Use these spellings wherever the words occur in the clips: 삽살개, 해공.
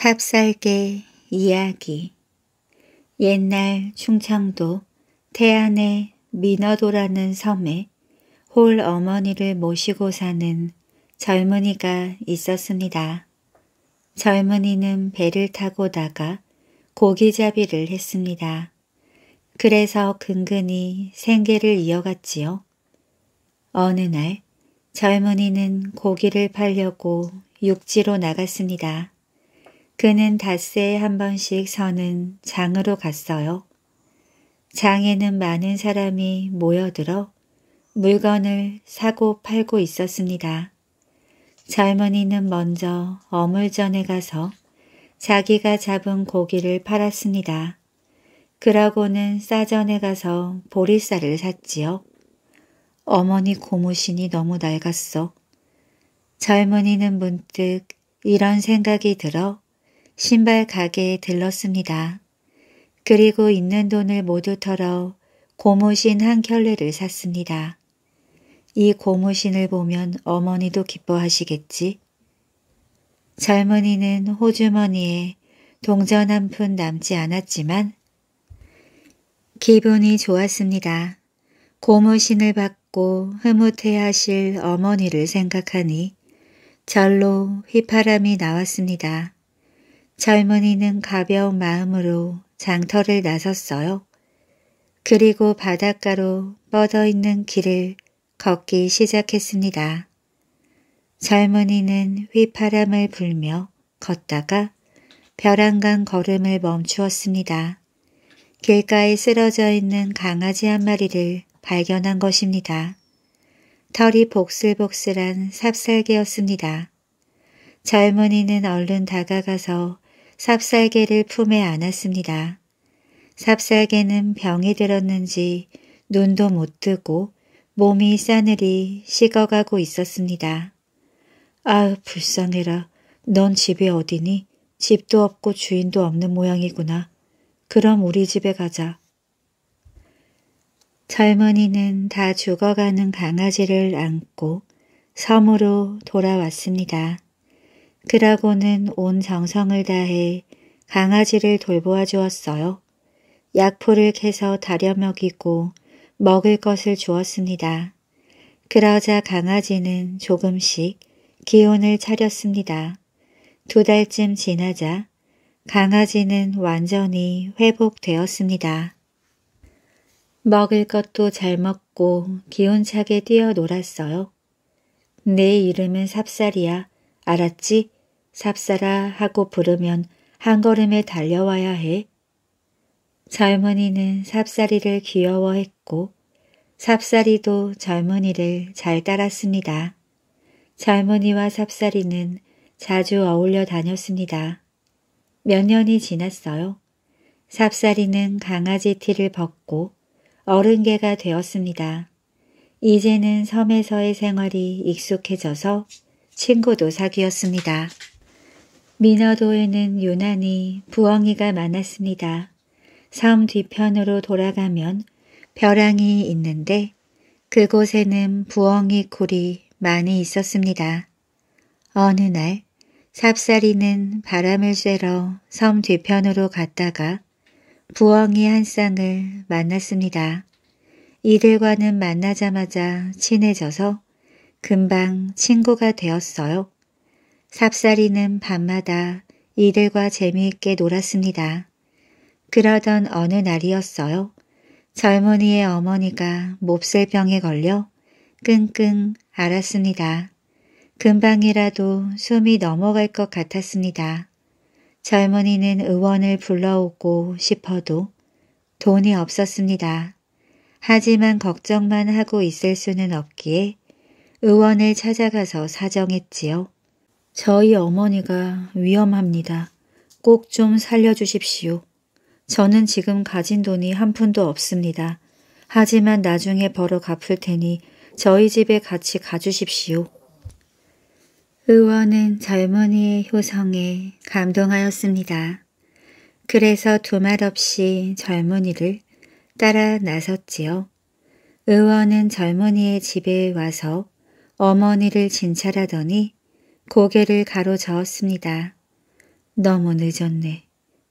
삽살개 이야기. 옛날 충청도 태안의 민어도라는 섬에 홀 어머니를 모시고 사는 젊은이가 있었습니다. 젊은이는 배를 타고 나가 고기잡이를 했습니다. 그래서 근근히 생계를 이어갔지요. 어느 날 젊은이는 고기를 팔려고 육지로 나갔습니다. 그는 닷새에 한 번씩 서는 장으로 갔어요. 장에는 많은 사람이 모여들어 물건을 사고 팔고 있었습니다. 젊은이는 먼저 어물전에 가서 자기가 잡은 고기를 팔았습니다. 그러고는 싸전에 가서 보리쌀을 샀지요. 어머니 고무신이 너무 낡았어. 젊은이는 문득 이런 생각이 들어 신발 가게에 들렀습니다. 그리고 있는 돈을 모두 털어 고무신 한 켤레를 샀습니다. 이 고무신을 보면 어머니도 기뻐하시겠지. 젊은이는 호주머니에 동전 한 푼 남지 않았지만 기분이 좋았습니다. 고무신을 받고 흐뭇해하실 어머니를 생각하니 절로 휘파람이 나왔습니다. 젊은이는 가벼운 마음으로 장터를 나섰어요. 그리고 바닷가로 뻗어있는 길을 걷기 시작했습니다. 젊은이는 휘파람을 불며 걷다가 벼랑간 걸음을 멈추었습니다. 길가에 쓰러져 있는 강아지 한 마리를 발견한 것입니다. 털이 복슬복슬한 삽살개였습니다. 젊은이는 얼른 다가가서 삽살개를 품에 안았습니다. 삽살개는 병이 들었는지 눈도 못 뜨고 몸이 싸늘히 식어가고 있었습니다. 아우, 불쌍해라. 넌 집이 어디니? 집도 없고 주인도 없는 모양이구나. 그럼 우리 집에 가자. 젊은이는 다 죽어가는 강아지를 안고 섬으로 돌아왔습니다. 그러고는 온 정성을 다해 강아지를 돌보아 주었어요. 약풀을 캐서 다려 먹이고 먹을 것을 주었습니다. 그러자 강아지는 조금씩 기운을 차렸습니다. 두 달쯤 지나자 강아지는 완전히 회복되었습니다. 먹을 것도 잘 먹고 기운차게 뛰어놀았어요. 내 이름은 삽살이야. 알았지? 삽살아 하고 부르면 한 걸음에 달려와야 해. 젊은이는 삽살이를 귀여워했고 삽살이도 젊은이를 잘 따랐습니다. 젊은이와 삽살이는 자주 어울려 다녔습니다. 몇 년이 지났어요. 삽살이는 강아지 티를 벗고 어른개가 되었습니다. 이제는 섬에서의 생활이 익숙해져서 친구도 사귀었습니다. 민어도에는 유난히 부엉이가 많았습니다. 섬 뒤편으로 돌아가면 벼랑이 있는데 그곳에는 부엉이 굴이 많이 있었습니다. 어느 날 삽살이는 바람을 쐬러 섬 뒤편으로 갔다가 부엉이 한 쌍을 만났습니다. 이들과는 만나자마자 친해져서 금방 친구가 되었어요. 삽살이는 밤마다 이들과 재미있게 놀았습니다. 그러던 어느 날이었어요. 젊은이의 어머니가 몹쓸병에 걸려 끙끙 앓았습니다. 금방이라도 숨이 넘어갈 것 같았습니다. 젊은이는 의원을 불러오고 싶어도 돈이 없었습니다. 하지만 걱정만 하고 있을 수는 없기에 의원을 찾아가서 사정했지요. 저희 어머니가 위험합니다. 꼭 좀 살려주십시오. 저는 지금 가진 돈이 한 푼도 없습니다. 하지만 나중에 벌어 갚을 테니 저희 집에 같이 가주십시오. 의원은 젊은이의 효성에 감동하였습니다. 그래서 두말없이 젊은이를 따라 나섰지요. 의원은 젊은이의 집에 와서 어머니를 진찰하더니 고개를 가로저었습니다. 너무 늦었네.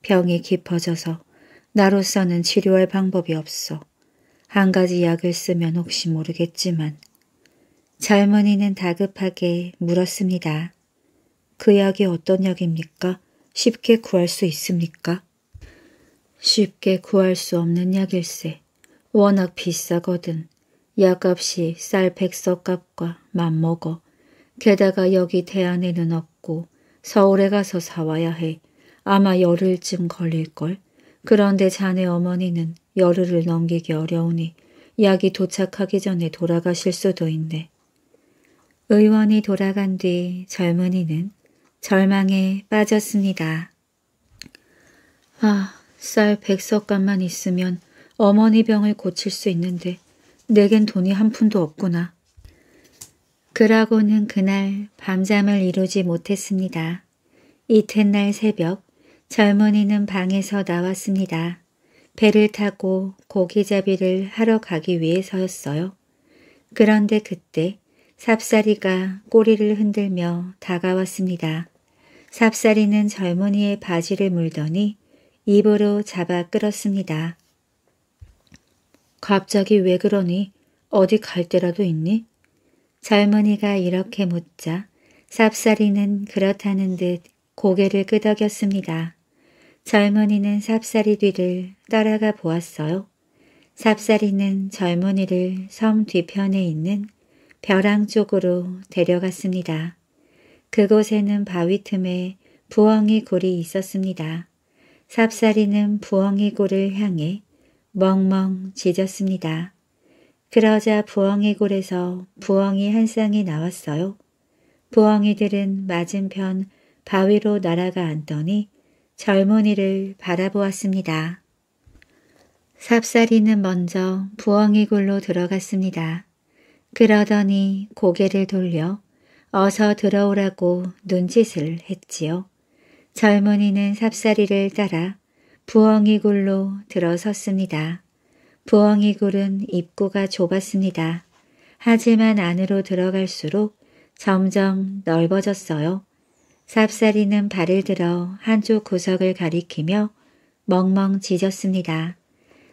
병이 깊어져서 나로서는 치료할 방법이 없어. 한 가지 약을 쓰면 혹시 모르겠지만. 젊은이는 다급하게 물었습니다. 그 약이 어떤 약입니까? 쉽게 구할 수 있습니까? 쉽게 구할 수 없는 약일세. 워낙 비싸거든. 약값이 쌀 백석값과 맞먹어. 게다가 여기 대안에는 없고 서울에 가서 사와야 해. 아마 열흘쯤 걸릴걸. 그런데 자네 어머니는 열흘을 넘기기 어려우니 약이 도착하기 전에 돌아가실 수도 있네. 의원이 돌아간 뒤 젊은이는 절망에 빠졌습니다. 아, 쌀 백석값만 있으면 어머니 병을 고칠 수 있는데 내겐 돈이 한 푼도 없구나. 그러고는 그날 밤잠을 이루지 못했습니다. 이튿날 새벽 젊은이는 방에서 나왔습니다. 배를 타고 고기잡이를 하러 가기 위해서였어요. 그런데 그때 삽살이가 꼬리를 흔들며 다가왔습니다. 삽살이는 젊은이의 바지를 물더니 입으로 잡아 끌었습니다. 갑자기 왜 그러니? 어디 갈 데라도 있니? 젊은이가 이렇게 묻자 삽살이는 그렇다는 듯 고개를 끄덕였습니다. 젊은이는 삽살이 뒤를 따라가 보았어요. 삽살이는 젊은이를 섬 뒤편에 있는 벼랑 쪽으로 데려갔습니다. 그곳에는 바위 틈에 부엉이 굴이 있었습니다. 삽살이는 부엉이 굴을 향해 멍멍 짖었습니다. 그러자 부엉이 굴에서 부엉이 한 쌍이 나왔어요. 부엉이들은 맞은편 바위로 날아가 앉더니 젊은이를 바라보았습니다. 삽살이는 먼저 부엉이 굴로 들어갔습니다. 그러더니 고개를 돌려 어서 들어오라고 눈짓을 했지요. 젊은이는 삽살이를 따라 부엉이 굴로 들어섰습니다. 부엉이 굴은 입구가 좁았습니다. 하지만 안으로 들어갈수록 점점 넓어졌어요. 삽살이는 발을 들어 한쪽 구석을 가리키며 멍멍 짖었습니다.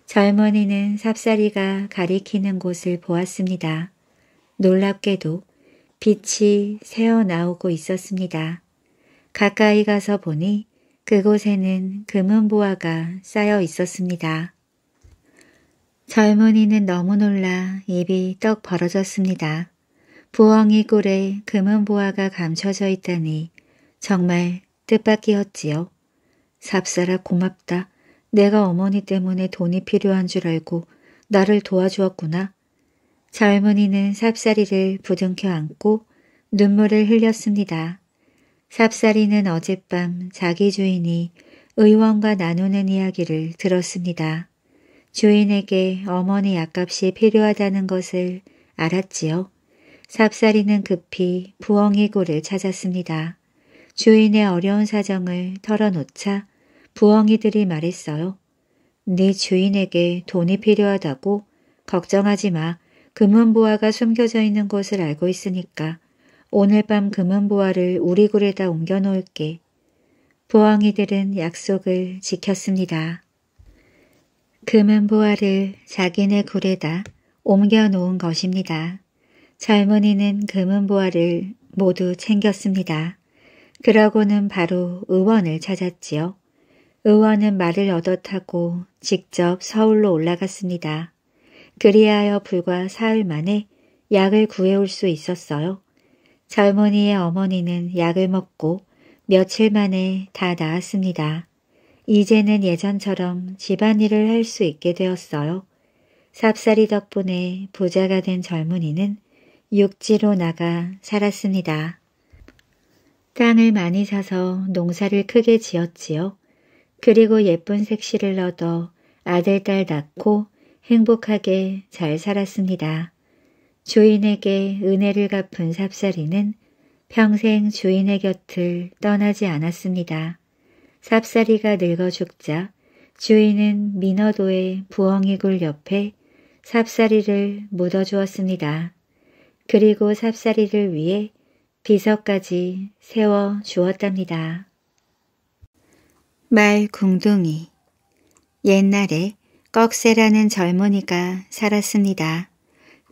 젊은이는 삽살이가 가리키는 곳을 보았습니다. 놀랍게도 빛이 새어나오고 있었습니다. 가까이 가서 보니 그곳에는 금은보화가 쌓여 있었습니다. 젊은이는 너무 놀라 입이 떡 벌어졌습니다. 부엉이 굴에 금은보화가 감춰져 있다니 정말 뜻밖이었지요. 삽살아 고맙다. 내가 어머니 때문에 돈이 필요한 줄 알고 나를 도와주었구나. 젊은이는 삽살이를 부둥켜 안고 눈물을 흘렸습니다. 삽살이는 어젯밤 자기 주인이 의원과 나누는 이야기를 들었습니다. 주인에게 어머니 약값이 필요하다는 것을 알았지요. 삽살이는 급히 부엉이 굴을 찾았습니다. 주인의 어려운 사정을 털어놓자 부엉이들이 말했어요. 네 주인에게 돈이 필요하다고? 걱정하지 마. 금은보화가 숨겨져 있는 곳을 알고 있으니까 오늘 밤 금은보화를 우리 굴에다 옮겨놓을게. 부엉이들은 약속을 지켰습니다. 금은보화를 자기네 굴에다 옮겨놓은 것입니다. 젊은이는 금은보화를 모두 챙겼습니다. 그러고는 바로 의원을 찾았지요. 의원은 말을 얻어 타고 직접 서울로 올라갔습니다. 그리하여 불과 사흘 만에 약을 구해올 수 있었어요. 젊은이의 어머니는 약을 먹고 며칠 만에 다 나았습니다. 이제는 예전처럼 집안일을 할 수 있게 되었어요. 삽살이 덕분에 부자가 된 젊은이는 육지로 나가 살았습니다. 땅을 많이 사서 농사를 크게 지었지요. 그리고 예쁜 색시를 얻어 아들, 딸 낳고 행복하게 잘 살았습니다. 주인에게 은혜를 갚은 삽살이는 평생 주인의 곁을 떠나지 않았습니다. 삽살이가 늙어 죽자 주인은 민어도의 부엉이굴 옆에 삽살이를 묻어주었습니다. 그리고 삽살이를 위해 비석까지 세워 주었답니다. 말궁둥이. 옛날에 꺽쇠라는 젊은이가 살았습니다.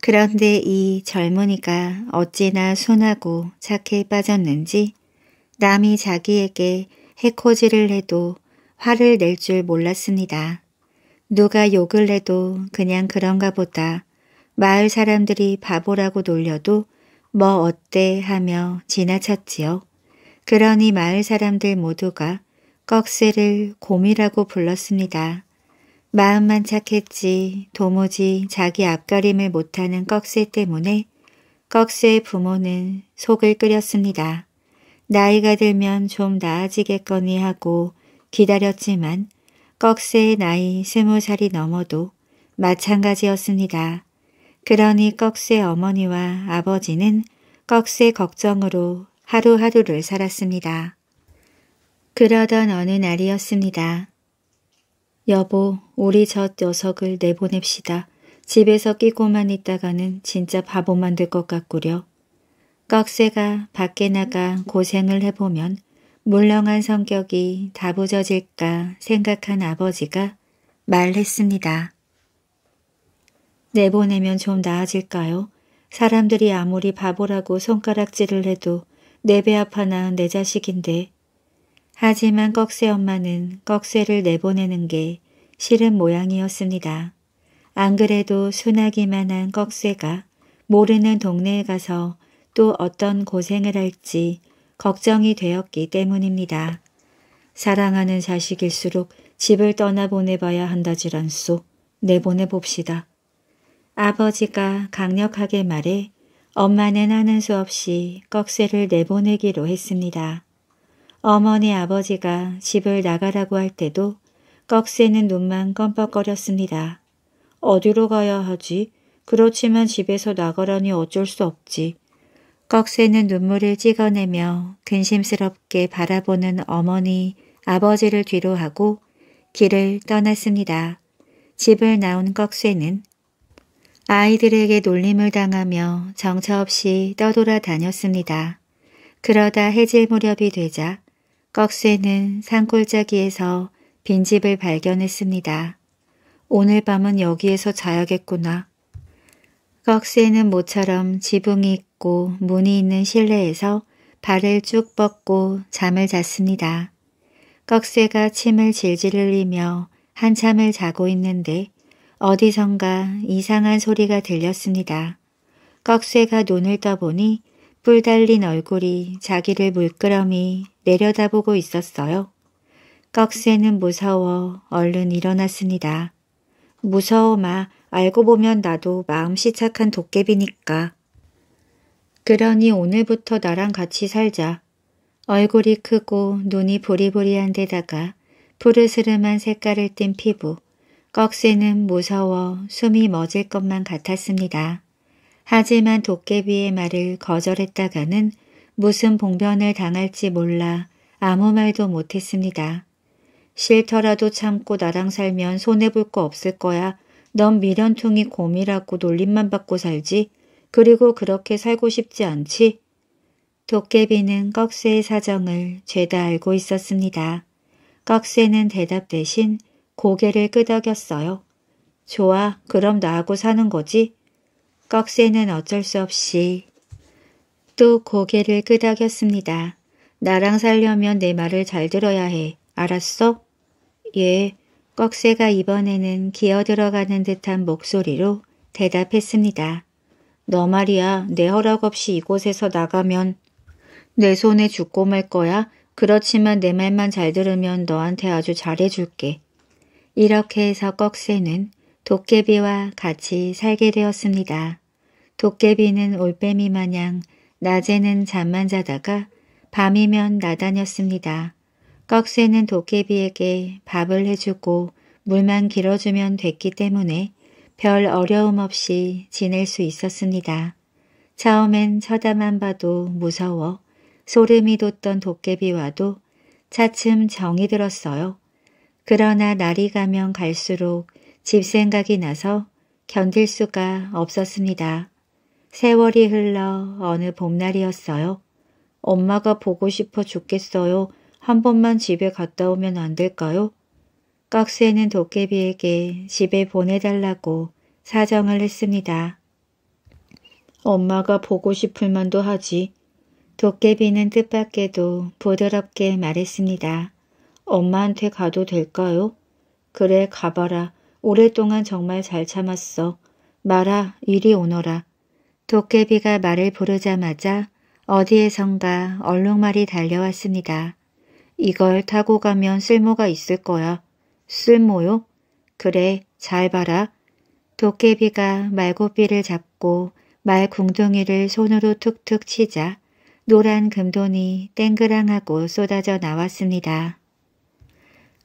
그런데 이 젊은이가 어찌나 순하고 착해 빠졌는지 남이 자기에게 해코지를 해도 화를 낼 줄 몰랐습니다. 누가 욕을 해도 그냥 그런가 보다, 마을 사람들이 바보라고 놀려도 뭐 어때 하며 지나쳤지요. 그러니 마을 사람들 모두가 꺽쇠를 곰이라고 불렀습니다. 마음만 착했지 도무지 자기 앞가림을 못하는 꺽쇠 때문에 꺽쇠의 부모는 속을 끓였습니다. 나이가 들면 좀 나아지겠거니 하고 기다렸지만 꺽쇠의 나이 20살이 넘어도 마찬가지였습니다. 그러니 꺽쇠 어머니와 아버지는 꺽쇠 걱정으로 하루하루를 살았습니다. 그러던 어느 날이었습니다. 여보, 우리 저 녀석을 내보냅시다. 집에서 끼고만 있다가는 진짜 바보만 될 것 같구려. 꺽쇠가 밖에 나가 고생을 해보면 물렁한 성격이 다부져질까 생각한 아버지가 말했습니다. 내보내면 좀 나아질까요? 사람들이 아무리 바보라고 손가락질을 해도 내 배 아파 낳은 내 자식인데. 하지만 꺽쇠 엄마는 꺽쇠를 내보내는 게 싫은 모양이었습니다. 안 그래도 순하기만 한 꺽쇠가 모르는 동네에 가서 또 어떤 고생을 할지 걱정이 되었기 때문입니다. 사랑하는 자식일수록 집을 떠나보내봐야 한다지란소. 내보내봅시다. 아버지가 강력하게 말해 엄마는 하는 수 없이 꺽쇠를 내보내기로 했습니다. 어머니 아버지가 집을 나가라고 할 때도 꺽쇠는 눈만 껌뻑거렸습니다. 어디로 가야 하지? 그렇지만 집에서 나가라니 어쩔 수 없지. 꺽쇠는 눈물을 찍어내며 근심스럽게 바라보는 어머니, 아버지를 뒤로 하고 길을 떠났습니다. 집을 나온 꺽쇠는 아이들에게 놀림을 당하며 정처없이 떠돌아 다녔습니다. 그러다 해질 무렵이 되자 꺽쇠는 산골짜기에서 빈집을 발견했습니다. 오늘 밤은 여기에서 자야겠구나. 꺽쇠는 모처럼 지붕이 있고 문이 있는 실내에서 발을 쭉 뻗고 잠을 잤습니다. 꺽쇠가 침을 질질 흘리며 한참을 자고 있는데 어디선가 이상한 소리가 들렸습니다. 꺽쇠가 눈을 떠보니 뿔 달린 얼굴이 자기를 물끄러미 내려다보고 있었어요. 꺽쇠는 무서워 얼른 일어났습니다. 무서워 마. 알고 보면 나도 마음씨 착한 도깨비니까. 그러니 오늘부터 나랑 같이 살자. 얼굴이 크고 눈이 부리부리한 데다가 푸르스름한 색깔을 띤 피부. 꺽쇠는 무서워 숨이 멎을 것만 같았습니다. 하지만 도깨비의 말을 거절했다가는 무슨 봉변을 당할지 몰라 아무 말도 못했습니다. 싫더라도 참고 나랑 살면 손해볼 거 없을 거야. 넌 미련퉁이 곰이라고 놀림만 받고 살지. 그리고 그렇게 살고 싶지 않지? 도깨비는 꺽쇠의 사정을 죄다 알고 있었습니다. 꺽쇠는 대답 대신 고개를 끄덕였어요. 좋아, 그럼 나하고 사는 거지? 꺽쇠는 어쩔 수 없이 또 고개를 끄덕였습니다. 나랑 살려면 내 말을 잘 들어야 해. 알았어? 예. 꺽쇠가 이번에는 기어들어가는 듯한 목소리로 대답했습니다. 너 말이야, 내 허락 없이 이곳에서 나가면 내 손에 죽고 말 거야. 그렇지만 내 말만 잘 들으면 너한테 아주 잘해줄게. 이렇게 해서 꺽쇠는 도깨비와 같이 살게 되었습니다. 도깨비는 올빼미 마냥 낮에는 잠만 자다가 밤이면 나다녔습니다. 꺽쇠는 도깨비에게 밥을 해주고 물만 길어주면 됐기 때문에 별 어려움 없이 지낼 수 있었습니다. 처음엔 쳐다만 봐도 무서워 소름이 돋던 도깨비와도 차츰 정이 들었어요. 그러나 날이 가면 갈수록 집 생각이 나서 견딜 수가 없었습니다. 세월이 흘러 어느 봄날이었어요. 엄마가 보고 싶어 죽겠어요. 한 번만 집에 갔다 오면 안 될까요? 깍수에는 도깨비에게 집에 보내달라고 사정을 했습니다. 엄마가 보고 싶을 만도 하지. 도깨비는 뜻밖에도 부드럽게 말했습니다. 엄마한테 가도 될까요? 그래, 가봐라. 오랫동안 정말 잘 참았어. 마라, 이리 오너라. 도깨비가 말을 부르자마자 어디에선가 얼룩말이 달려왔습니다. 이걸 타고 가면 쓸모가 있을 거야. 쓸모요? 그래, 잘 봐라. 도깨비가 말고삐를 잡고 말 궁둥이를 손으로 툭툭 치자 노란 금돈이 땡그랑하고 쏟아져 나왔습니다.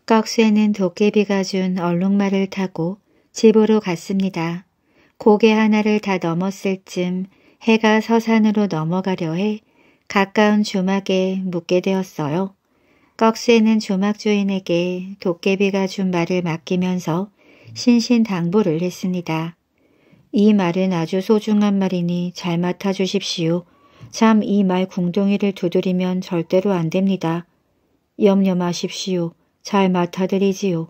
깍수에는 도깨비가 준 얼룩말을 타고 집으로 갔습니다. 고개 하나를 다 넘었을 쯤 해가 서산으로 넘어가려 해 가까운 주막에 묵게 되었어요. 깍수에는 주막 주인에게 도깨비가 준 말을 맡기면서 신신당부를 했습니다. 이 말은 아주 소중한 말이니 잘 맡아주십시오. 참 이 말 궁둥이를 두드리면 절대로 안 됩니다. 염려 마십시오. 잘 맡아드리지요.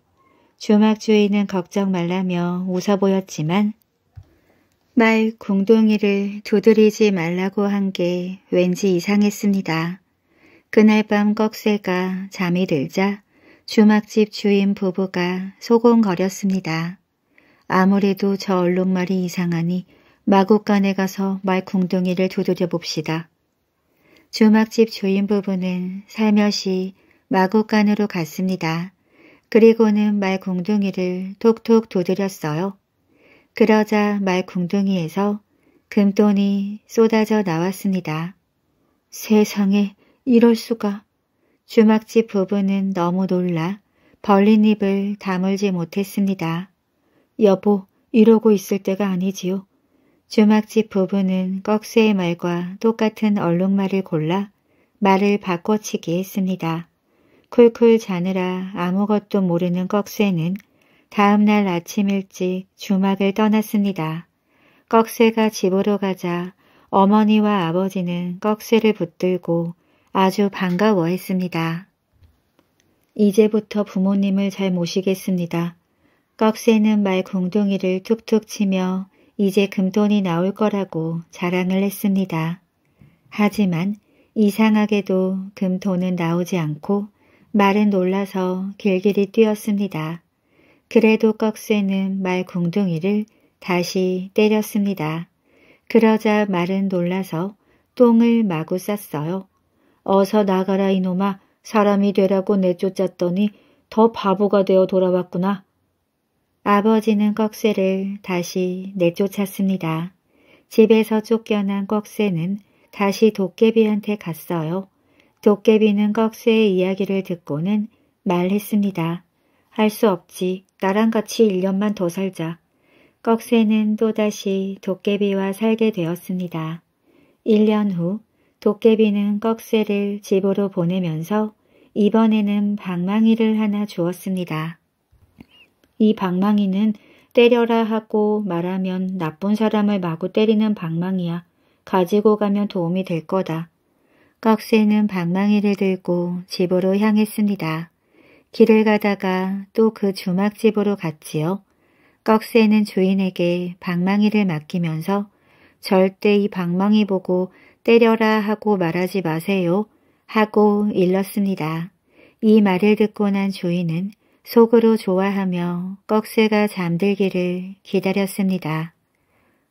주막 주인은 걱정 말라며 웃어 보였지만 말 궁둥이를 두드리지 말라고 한 게 왠지 이상했습니다. 그날 밤 꺽쇠가 잠이 들자 주막집 주인 부부가 소곤거렸습니다. 아무래도 저 얼룩말이 이상하니 마구간에 가서 말 궁둥이를 두드려 봅시다. 주막집 주인 부부는 살며시 마구간으로 갔습니다. 그리고는 말 궁둥이를 톡톡 두드렸어요. 그러자 말 궁둥이에서 금돈이 쏟아져 나왔습니다. 세상에, 이럴 수가. 주막집 부부는 너무 놀라 벌린 입을 다물지 못했습니다. 여보, 이러고 있을 때가 아니지요. 주막집 부부는 꺽쇠의 말과 똑같은 얼룩말을 골라 말을 바꿔치기 했습니다. 쿨쿨 자느라 아무것도 모르는 꺽쇠는 다음날 아침 일찍 주막을 떠났습니다. 꺽쇠가 집으로 가자 어머니와 아버지는 꺽쇠를 붙들고 아주 반가워했습니다. 이제부터 부모님을 잘 모시겠습니다. 꺽쇠는 말 궁둥이를 툭툭 치며 이제 금돈이 나올 거라고 자랑을 했습니다. 하지만 이상하게도 금돈은 나오지 않고 말은 놀라서 길길이 뛰었습니다. 그래도 꺽쇠는 말 궁둥이를 다시 때렸습니다. 그러자 말은 놀라서 똥을 마구 쌌어요. 어서 나가라 이놈아, 사람이 되라고 내쫓았더니 더 바보가 되어 돌아왔구나. 아버지는 꺽쇠를 다시 내쫓았습니다. 집에서 쫓겨난 꺽쇠는 다시 도깨비한테 갔어요. 도깨비는 꺽쇠의 이야기를 듣고는 말했습니다. 할 수 없지. 나랑 같이 1년만 더 살자. 꺽쇠는 또다시 도깨비와 살게 되었습니다. 1년 후 도깨비는 꺽쇠를 집으로 보내면서 이번에는 방망이를 하나 주었습니다. 이 방망이는 때려라 하고 말하면 나쁜 사람을 마구 때리는 방망이야. 가지고 가면 도움이 될 거다. 꺽쇠는 방망이를 들고 집으로 향했습니다. 길을 가다가 또 그 주막집으로 갔지요. 꺽쇠는 주인에게 방망이를 맡기면서 절대 이 방망이 보고 때려라 하고 말하지 마세요 하고 일렀습니다. 이 말을 듣고 난 주인은 속으로 좋아하며 꺽쇠가 잠들기를 기다렸습니다.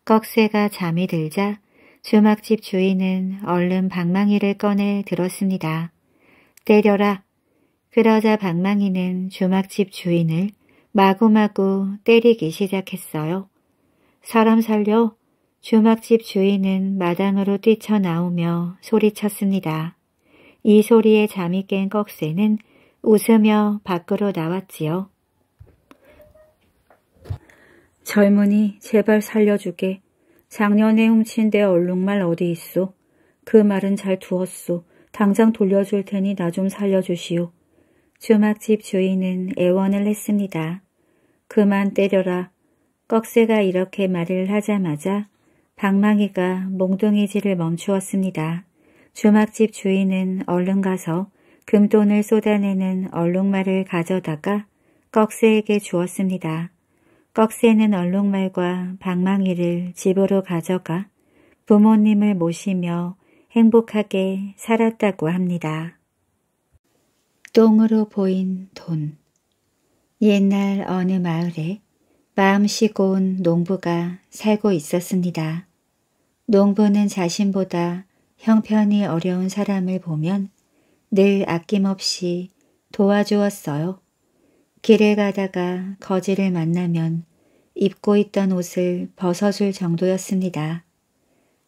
꺽쇠가 잠이 들자 주막집 주인은 얼른 방망이를 꺼내 들었습니다. 때려라! 그러자 방망이는 주막집 주인을 마구마구 때리기 시작했어요. 사람 살려! 주막집 주인은 마당으로 뛰쳐나오며 소리쳤습니다. 이 소리에 잠이 깬 꺽쇠는 웃으며 밖으로 나왔지요. 젊은이, 제발 살려주게. 작년에 훔친 내 얼룩말 어디 있소? 그 말은 잘 두었소. 당장 돌려줄 테니 나 좀 살려주시오. 주막집 주인은 애원을 했습니다. 그만 때려라. 꺽쇠가 이렇게 말을 하자마자 방망이가 몽둥이질을 멈추었습니다. 주막집 주인은 얼른 가서 금돈을 쏟아내는 얼룩말을 가져다가 꺽쇠에게 주었습니다. 꺽쇠는 얼룩말과 방망이를 집으로 가져가 부모님을 모시며 행복하게 살았다고 합니다. 똥으로 보인 돈. 옛날 어느 마을에 마음 쉬고 온 농부가 살고 있었습니다. 농부는 자신보다 형편이 어려운 사람을 보면 늘 아낌없이 도와주었어요. 길을 가다가 거지를 만나면 입고 있던 옷을 벗어줄 정도였습니다.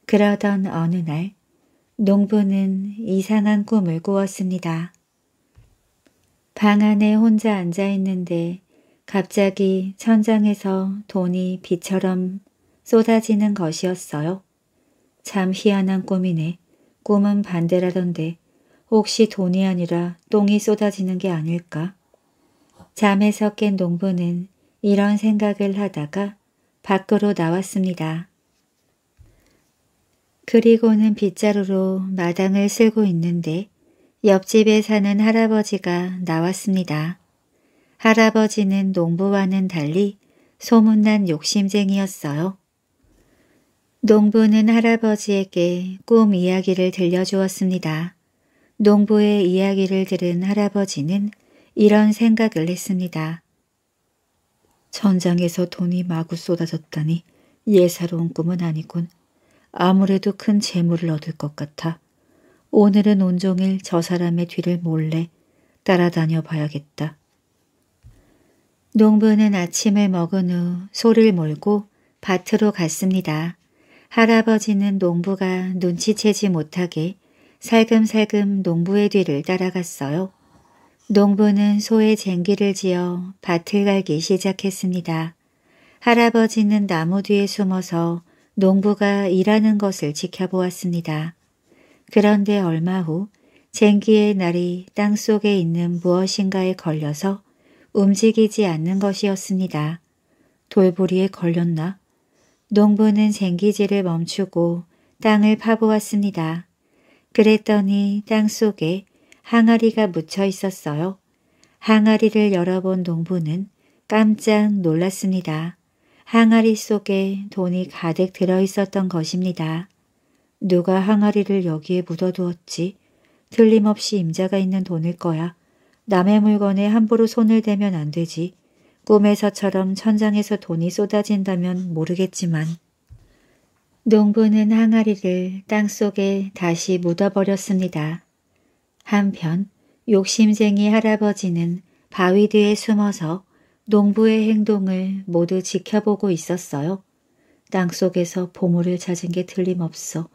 그러던 어느 날 농부는 이상한 꿈을 꾸었습니다. 방 안에 혼자 앉아있는데 갑자기 천장에서 돈이 비처럼 쏟아지는 것이었어요. 참 희한한 꿈이네. 꿈은 반대라던데 혹시 돈이 아니라 똥이 쏟아지는 게 아닐까? 잠에서 깬 농부는 이런 생각을 하다가 밖으로 나왔습니다. 그리고는 빗자루로 마당을 쓸고 있는데 옆집에 사는 할아버지가 나왔습니다. 할아버지는 농부와는 달리 소문난 욕심쟁이였어요. 농부는 할아버지에게 꿈 이야기를 들려주었습니다. 농부의 이야기를 들은 할아버지는 이런 생각을 했습니다. 천장에서 돈이 마구 쏟아졌다니 예사로운 꿈은 아니군. 아무래도 큰 재물을 얻을 것 같아. 오늘은 온종일 저 사람의 뒤를 몰래 따라다녀 봐야겠다. 농부는 아침을 먹은 후 소를 몰고 밭으로 갔습니다. 할아버지는 농부가 눈치채지 못하게 살금살금 농부의 뒤를 따라갔어요. 농부는 소에 쟁기를 지어 밭을 갈기 시작했습니다. 할아버지는 나무 뒤에 숨어서 농부가 일하는 것을 지켜보았습니다. 그런데 얼마 후 쟁기의 날이 땅속에 있는 무엇인가에 걸려서 움직이지 않는 것이었습니다. 돌부리에 걸렸나? 농부는 쟁기질을 멈추고 땅을 파보았습니다. 그랬더니 땅속에 항아리가 묻혀 있었어요. 항아리를 열어본 농부는 깜짝 놀랐습니다. 항아리 속에 돈이 가득 들어있었던 것입니다. 누가 항아리를 여기에 묻어두었지? 틀림없이 임자가 있는 돈일 거야. 남의 물건에 함부로 손을 대면 안 되지. 꿈에서처럼 천장에서 돈이 쏟아진다면 모르겠지만. 농부는 항아리를 땅속에 다시 묻어버렸습니다. 한편 욕심쟁이 할아버지는 바위 뒤에 숨어서 농부의 행동을 모두 지켜보고 있었어요. 땅속에서 보물을 찾은 게 틀림없어.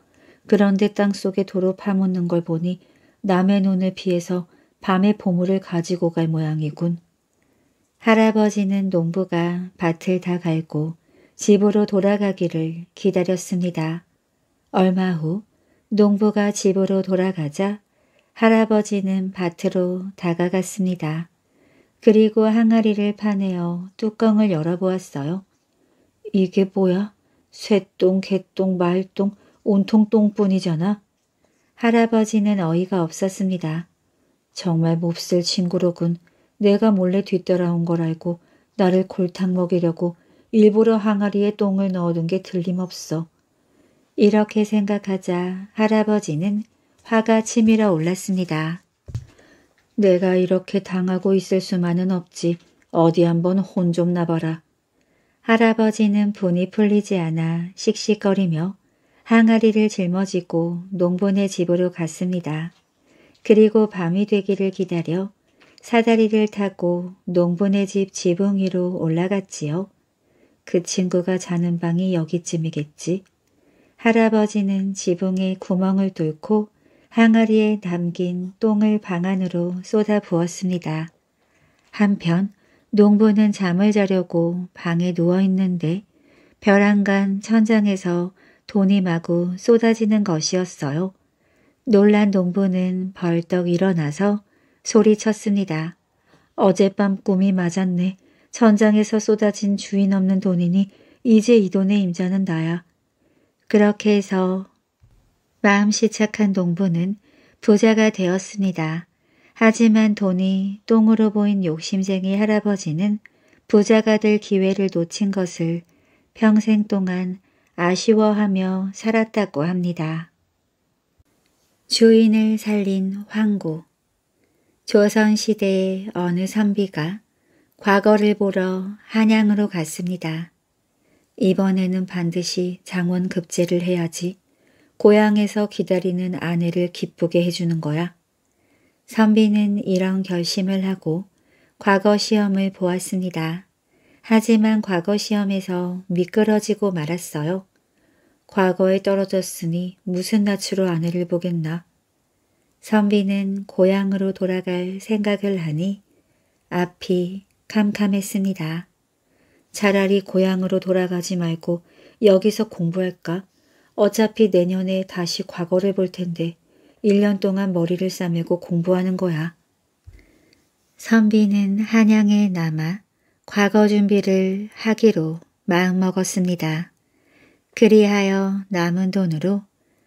그런데 땅속에 도로 파묻는 걸 보니 남의 눈을 피해서 밤에 보물을 가지고 갈 모양이군. 할아버지는 농부가 밭을 다 갈고 집으로 돌아가기를 기다렸습니다. 얼마 후 농부가 집으로 돌아가자 할아버지는 밭으로 다가갔습니다. 그리고 항아리를 파내어 뚜껑을 열어보았어요. 이게 뭐야? 쇠똥, 개똥, 말똥, 온통 똥뿐이잖아. 할아버지는 어이가 없었습니다. 정말 몹쓸 친구로군. 내가 몰래 뒤따라온 걸 알고 나를 골탕 먹이려고 일부러 항아리에 똥을 넣어둔 게 틀림없어. 이렇게 생각하자 할아버지는 화가 치밀어 올랐습니다. 내가 이렇게 당하고 있을 수만은 없지. 어디 한번 혼 좀 나봐라. 할아버지는 분이 풀리지 않아 씩씩거리며 항아리를 짊어지고 농부네 집으로 갔습니다. 그리고 밤이 되기를 기다려 사다리를 타고 농부네 집 지붕 위로 올라갔지요. 그 친구가 자는 방이 여기쯤이겠지. 할아버지는 지붕에 구멍을 뚫고 항아리에 담긴 똥을 방 안으로 쏟아부었습니다. 한편 농부는 잠을 자려고 방에 누워있는데 벼랑간 천장에서 돈이 마구 쏟아지는 것이었어요. 놀란 농부는 벌떡 일어나서 소리쳤습니다. 어젯밤 꿈이 맞았네. 천장에서 쏟아진 주인 없는 돈이니 이제 이 돈의 임자는 나야. 그렇게 해서 마음씨 착한 농부는 부자가 되었습니다. 하지만 돈이 똥으로 보인 욕심쟁이 할아버지는 부자가 될 기회를 놓친 것을 평생 동안 아쉬워하며 살았다고 합니다. 주인을 살린 황구. 조선시대의 어느 선비가 과거를 보러 한양으로 갔습니다. 이번에는 반드시 장원 급제를 해야지 고향에서 기다리는 아내를 기쁘게 해주는 거야. 선비는 이런 결심을 하고 과거 시험을 보았습니다. 하지만 과거 시험에서 미끄러지고 말았어요. 과거에 떨어졌으니 무슨 낯으로 아내를 보겠나. 선비는 고향으로 돌아갈 생각을 하니 앞이 캄캄했습니다. 차라리 고향으로 돌아가지 말고 여기서 공부할까? 어차피 내년에 다시 과거를 볼 텐데 1년 동안 머리를 싸매고 공부하는 거야. 선비는 한양에 남아 과거 준비를 하기로 마음먹었습니다. 그리하여 남은 돈으로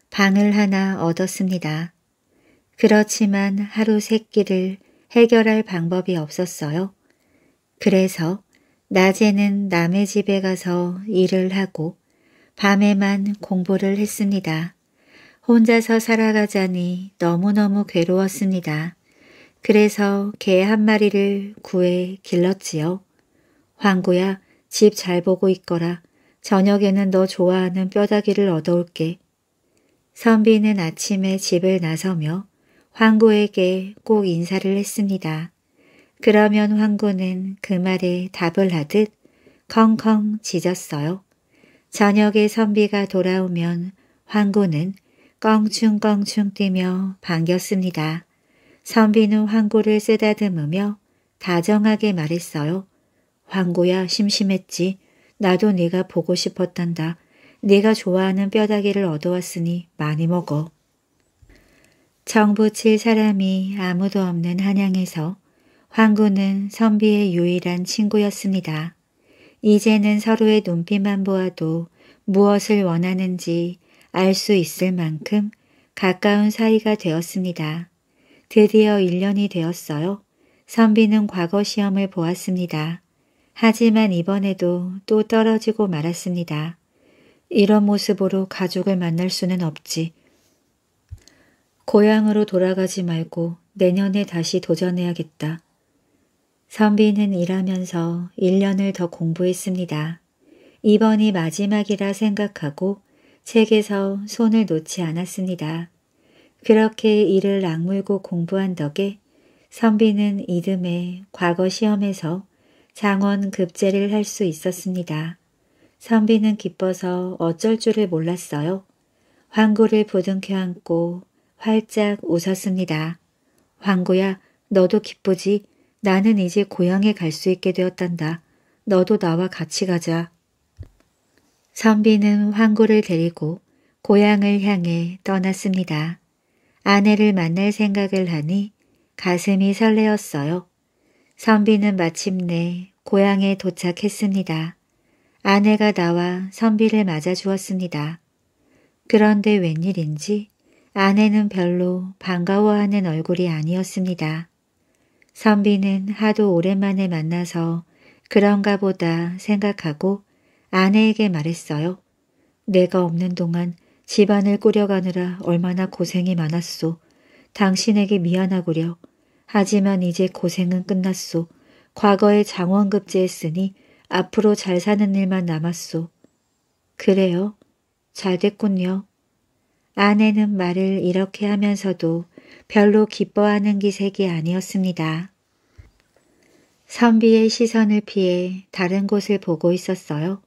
방을 하나 얻었습니다. 그렇지만 하루 세끼를 해결할 방법이 없었어요. 그래서 낮에는 남의 집에 가서 일을 하고 밤에만 공부를 했습니다. 혼자서 살아가자니 너무너무 괴로웠습니다. 그래서 개 한 마리를 구해 길렀지요. 황구야, 집 잘 보고 있거라. 저녁에는 너 좋아하는 뼈다귀를 얻어올게. 선비는 아침에 집을 나서며 황구에게 꼭 인사를 했습니다. 그러면 황구는 그 말에 답을 하듯 컹컹 짖었어요. 저녁에 선비가 돌아오면 황구는 껑충껑충 뛰며 반겼습니다. 선비는 황구를 쓰다듬으며 다정하게 말했어요. 황구야, 심심했지. 나도 네가 보고 싶었단다. 네가 좋아하는 뼈다귀를 얻어왔으니 많이 먹어. 정부칠 사람이 아무도 없는 한양에서 황구는 선비의 유일한 친구였습니다. 이제는 서로의 눈빛만 보아도 무엇을 원하는지 알 수 있을 만큼 가까운 사이가 되었습니다. 드디어 1년이 되었어요. 선비는 과거 시험을 보았습니다. 하지만 이번에도 또 떨어지고 말았습니다. 이런 모습으로 가족을 만날 수는 없지. 고향으로 돌아가지 말고 내년에 다시 도전해야겠다. 선비는 일하면서 1년을 더 공부했습니다. 이번이 마지막이라 생각하고 책에서 손을 놓지 않았습니다. 그렇게 이를 악물고 공부한 덕에 선비는 이듬해 과거 시험에서 장원 급제를 할 수 있었습니다. 선비는 기뻐서 어쩔 줄을 몰랐어요. 황구를 부둥켜 안고 활짝 웃었습니다. 황구야, 너도 기쁘지? 나는 이제 고향에 갈 수 있게 되었단다. 너도 나와 같이 가자. 선비는 황구를 데리고 고향을 향해 떠났습니다. 아내를 만날 생각을 하니 가슴이 설레었어요. 선비는 마침내 고향에 도착했습니다. 아내가 나와 선비를 맞아주었습니다. 그런데 웬일인지 아내는 별로 반가워하는 얼굴이 아니었습니다. 선비는 하도 오랜만에 만나서 그런가 보다 생각하고 아내에게 말했어요. 내가 없는 동안 집안을 꾸려가느라 얼마나 고생이 많았소. 당신에게 미안하구려. 하지만 이제 고생은 끝났소. 과거에 장원급제했으니 앞으로 잘 사는 일만 남았소. 그래요? 잘 됐군요. 아내는 말을 이렇게 하면서도 별로 기뻐하는 기색이 아니었습니다. 선비의 시선을 피해 다른 곳을 보고 있었어요.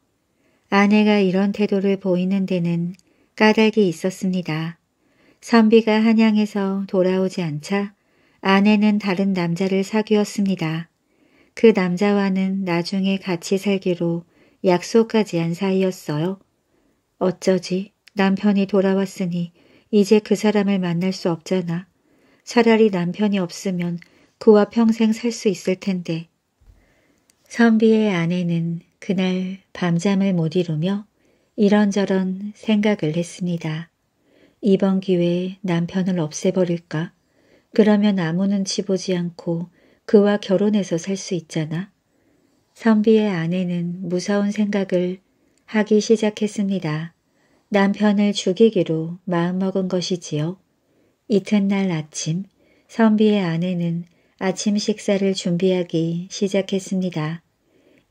아내가 이런 태도를 보이는 데는 까닭이 있었습니다. 선비가 한양에서 돌아오지 않자 아내는 다른 남자를 사귀었습니다. 그 남자와는 나중에 같이 살기로 약속까지 한 사이였어요. 어쩌지? 남편이 돌아왔으니 이제 그 사람을 만날 수 없잖아. 차라리 남편이 없으면 그와 평생 살 수 있을 텐데. 선비의 아내는 그날 밤잠을 못 이루며 이런저런 생각을 했습니다. 이번 기회에 남편을 없애버릴까? 그러면 아무는 집 오지 않고 그와 결혼해서 살 수 있잖아. 선비의 아내는 무서운 생각을 하기 시작했습니다. 남편을 죽이기로 마음먹은 것이지요. 이튿날 아침, 선비의 아내는 아침 식사를 준비하기 시작했습니다.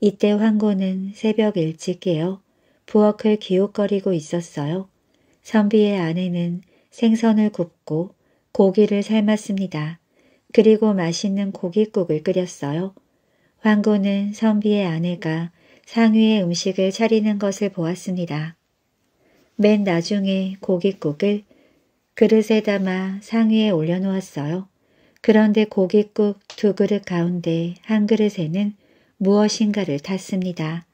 이때 황고는 새벽 일찍 깨어 부엌을 기웃거리고 있었어요. 선비의 아내는 생선을 굽고 고기를 삶았습니다. 그리고 맛있는 고깃국을 끓였어요. 황고는 선비의 아내가 상위에 음식을 차리는 것을 보았습니다. 맨 나중에 고깃국을 그릇에 담아 상위에 올려놓았어요. 그런데 고깃국 두 그릇 가운데 한 그릇에는 무엇인가를 탔습니다.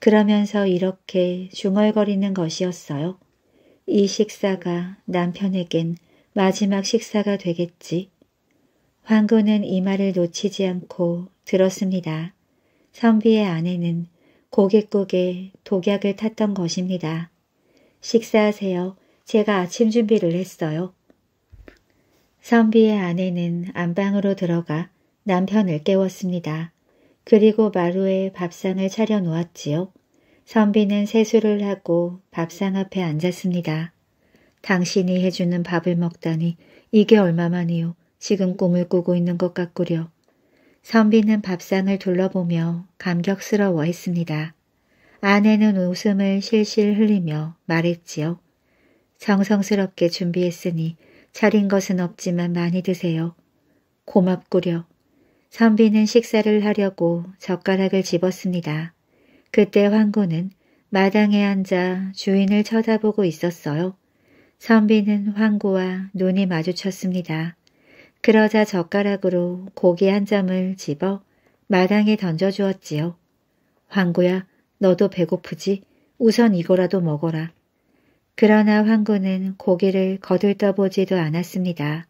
그러면서 이렇게 중얼거리는 것이었어요. 이 식사가 남편에겐 마지막 식사가 되겠지. 황구는 이 말을 놓치지 않고 들었습니다. 선비의 아내는 고깃국에 독약을 탔던 것입니다. 식사하세요. 제가 아침 준비를 했어요. 선비의 아내는 안방으로 들어가 남편을 깨웠습니다. 그리고 마루에 밥상을 차려놓았지요. 선비는 세수를 하고 밥상 앞에 앉았습니다. 당신이 해주는 밥을 먹다니 이게 얼마만이요. 지금 꿈을 꾸고 있는 것 같구려. 선비는 밥상을 둘러보며 감격스러워했습니다. 아내는 웃음을 실실 흘리며 말했지요. 정성스럽게 준비했으니 차린 것은 없지만 많이 드세요. 고맙구려. 선비는 식사를 하려고 젓가락을 집었습니다. 그때 황고는 마당에 앉아 주인을 쳐다보고 있었어요. 선비는 황고와 눈이 마주쳤습니다. 그러자 젓가락으로 고기 한 점을 집어 마당에 던져주었지요. 황고야, 너도 배고프지? 우선 이거라도 먹어라. 그러나 황고는 고기를 거들떠보지도 않았습니다.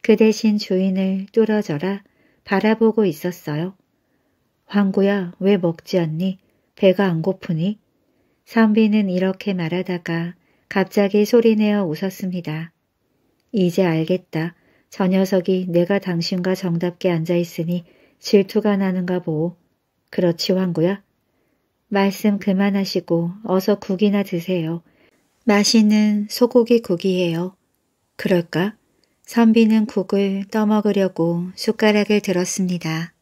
그 대신 주인을 뚫어져라 바라보고 있었어요. 황구야, 왜 먹지 않니? 배가 안 고프니? 선비는 이렇게 말하다가 갑자기 소리내어 웃었습니다. 이제 알겠다. 저 녀석이 내가 당신과 정답게 앉아있으니 질투가 나는가 보오. 그렇지, 황구야? 말씀 그만하시고 어서 국이나 드세요. 맛있는 소고기 국이에요. 그럴까? 선비는 국을 떠먹으려고 숟가락을 들었습니다.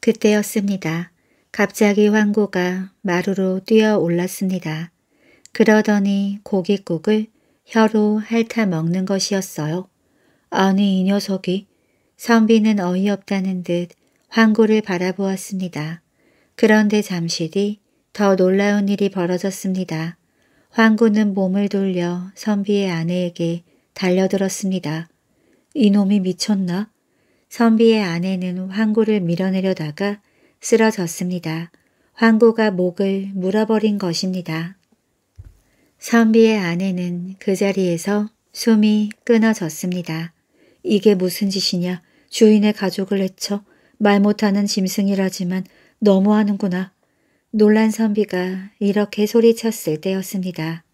그때였습니다. 갑자기 황고가 마루로 뛰어올랐습니다. 그러더니 고깃국을 혀로 핥아먹는 것이었어요. 아니, 이 녀석이. 선비는 어이없다는 듯 황고를 바라보았습니다. 그런데 잠시 뒤 더 놀라운 일이 벌어졌습니다. 황고는 몸을 돌려 선비의 아내에게 달려들었습니다. 이놈이 미쳤나? 선비의 아내는 황구를 밀어내려다가 쓰러졌습니다. 황구가 목을 물어버린 것입니다. 선비의 아내는 그 자리에서 숨이 끊어졌습니다. 이게 무슨 짓이냐? 주인의 가족을 해쳐 말 못하는 짐승이라지만 너무하는구나. 놀란 선비가 이렇게 소리쳤을 때였습니다.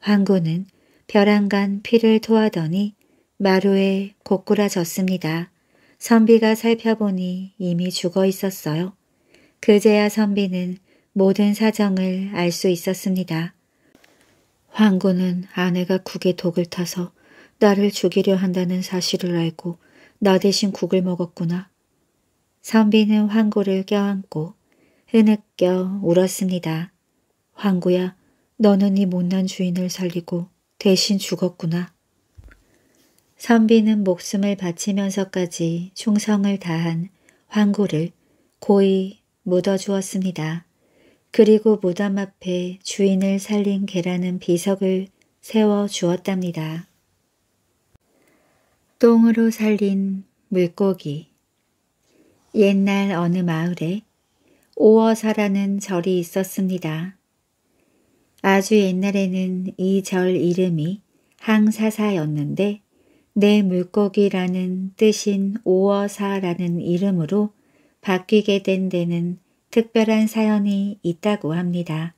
황구는 벼랑간 피를 토하더니 마루에 고꾸라졌습니다. 선비가 살펴보니 이미 죽어 있었어요. 그제야 선비는 모든 사정을 알 수 있었습니다. 황구는 아내가 국에 독을 타서 나를 죽이려 한다는 사실을 알고 나 대신 국을 먹었구나. 선비는 황구를 껴안고 흐느껴 울었습니다. 황구야, 너는 이 못난 주인을 살리고 대신 죽었구나. 선비는 목숨을 바치면서까지 충성을 다한 황구를 고이 묻어주었습니다. 그리고 무덤 앞에 주인을 살린 개라는 비석을 세워주었답니다. 똥으로 살린 물고기. 옛날 어느 마을에 오어사라는 절이 있었습니다. 아주 옛날에는 이 절 이름이 항사사였는데 내 물고기라는 뜻인 오어사라는 이름으로 바뀌게 된 데는 특별한 사연이 있다고 합니다.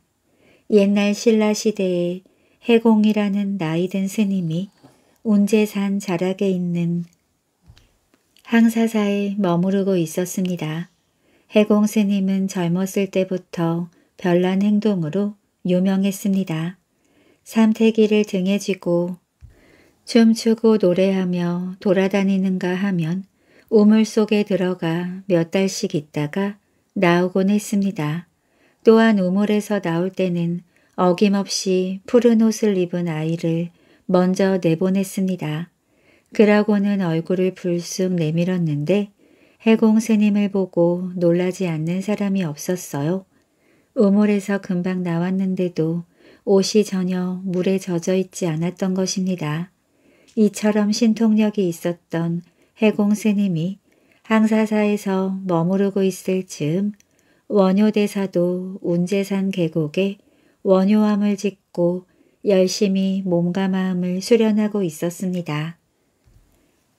옛날 신라 시대에 해공이라는 나이든 스님이 운제산 자락에 있는 항사사에 머무르고 있었습니다. 해공 스님은 젊었을 때부터 별난 행동으로 유명했습니다. 삼태기를 등에 쥐고 춤추고 노래하며 돌아다니는가 하면 우물 속에 들어가 몇 달씩 있다가 나오곤 했습니다. 또한 우물에서 나올 때는 어김없이 푸른 옷을 입은 아이를 먼저 내보냈습니다. 그러고는 얼굴을 불쑥 내밀었는데 해공 스님을 보고 놀라지 않는 사람이 없었어요. 우물에서 금방 나왔는데도 옷이 전혀 물에 젖어 있지 않았던 것입니다. 이처럼 신통력이 있었던 해공 스님이 항사사에서 머무르고 있을 즈음 원효대사도 운재산 계곡에 원효암을 짓고 열심히 몸과 마음을 수련하고 있었습니다.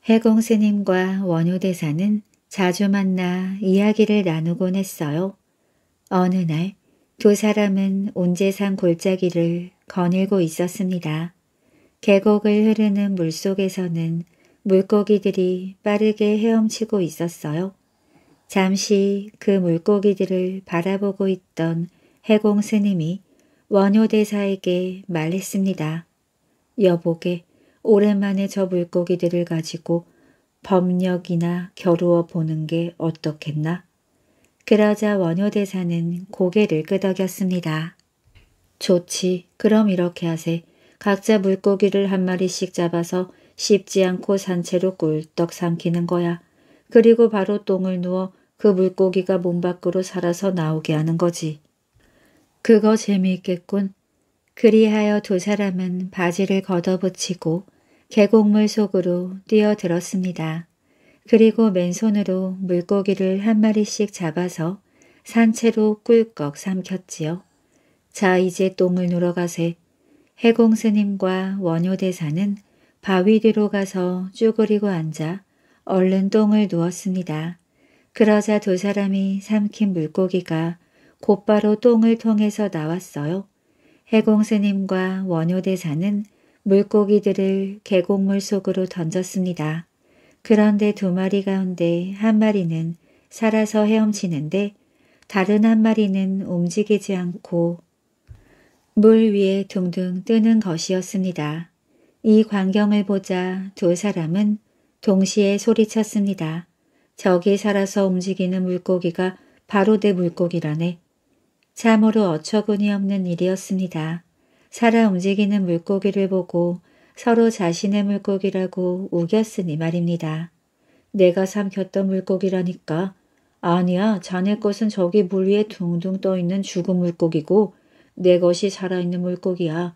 해공 스님과 원효대사는 자주 만나 이야기를 나누곤 했어요. 어느 날 두 사람은 운재산 골짜기를 거닐고 있었습니다. 계곡을 흐르는 물속에서는 물고기들이 빠르게 헤엄치고 있었어요. 잠시 그 물고기들을 바라보고 있던 해공 스님이 원효대사에게 말했습니다. 여보게, 오랜만에 저 물고기들을 가지고 법력이나 겨루어 보는 게 어떻겠나? 그러자 원효대사는 고개를 끄덕였습니다. 좋지, 그럼 이렇게 하세. 각자 물고기를 한 마리씩 잡아서 씹지 않고 산채로 꿀떡 삼키는 거야. 그리고 바로 똥을 누워 그 물고기가 몸 밖으로 살아서 나오게 하는 거지. 그거 재미있겠군. 그리하여 두 사람은 바지를 걷어붙이고 계곡물 속으로 뛰어들었습니다. 그리고 맨손으로 물고기를 한 마리씩 잡아서 산채로 꿀꺽 삼켰지요. 자, 이제 똥을 누러 가세. 해공 스님과 원효대사는 바위 뒤로 가서 쭈그리고 앉아 얼른 똥을 누웠습니다. 그러자 두 사람이 삼킨 물고기가 곧바로 똥을 통해서 나왔어요. 해공 스님과 원효대사는 물고기들을 계곡물 속으로 던졌습니다. 그런데 두 마리 가운데 한 마리는 살아서 헤엄치는데 다른 한 마리는 움직이지 않고 물 위에 둥둥 뜨는 것이었습니다. 이 광경을 보자 두 사람은 동시에 소리쳤습니다. 저기 살아서 움직이는 물고기가 바로 내 물고기라네. 참으로 어처구니 없는 일이었습니다. 살아 움직이는 물고기를 보고 서로 자신의 물고기라고 우겼으니 말입니다. 내가 삼켰던 물고기라니까. 아니야, 자네 것은 저기 물 위에 둥둥 떠있는 죽은 물고기고 내 것이 살아있는 물고기야.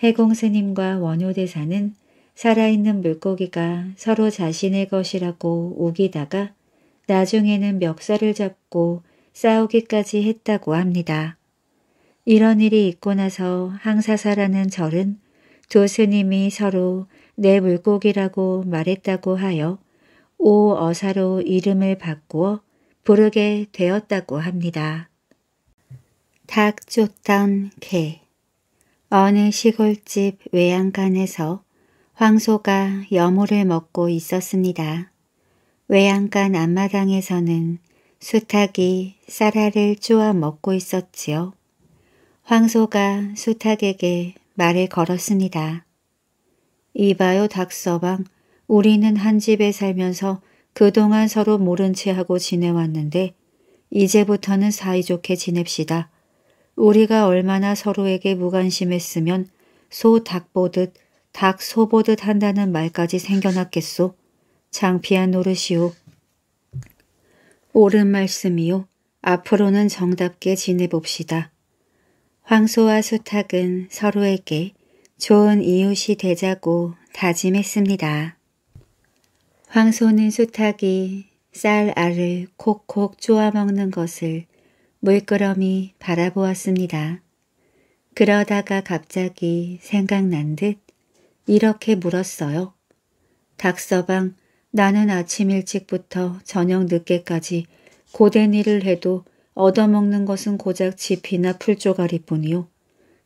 해공 스님과 원효대사는 살아있는 물고기가 서로 자신의 것이라고 우기다가 나중에는 멱살을 잡고 싸우기까지 했다고 합니다. 이런 일이 있고 나서 항사사라는 절은 두 스님이 서로 내 물고기라고 말했다고 하여 오어사로 이름을 바꾸어 부르게 되었다고 합니다. 닭 쫓던 개. 어느 시골집 외양간에서 황소가 여물을 먹고 있었습니다. 외양간 앞마당에서는 수탉이 쌀알을 쪼아 먹고 있었지요. 황소가 수탉에게 말을 걸었습니다. 이봐요 닭서방, 우리는 한 집에 살면서 그동안 서로 모른 채 하고 지내왔는데 이제부터는 사이좋게 지냅시다. 우리가 얼마나 서로에게 무관심했으면 소 닭 보듯 닭 소 보듯 한다는 말까지 생겨났겠소. 창피한 노릇이오. 옳은 말씀이요. 앞으로는 정답게 지내봅시다. 황소와 수탉은 서로에게 좋은 이웃이 되자고 다짐했습니다. 황소는 수탉이 쌀알을 콕콕 쪼아먹는 것을 물끄러미 바라보았습니다. 그러다가 갑자기 생각난 듯 이렇게 물었어요. 닭서방, 나는 아침 일찍부터 저녁 늦게까지 고된 일을 해도 얻어먹는 것은 고작 지피나 풀조가리뿐이요.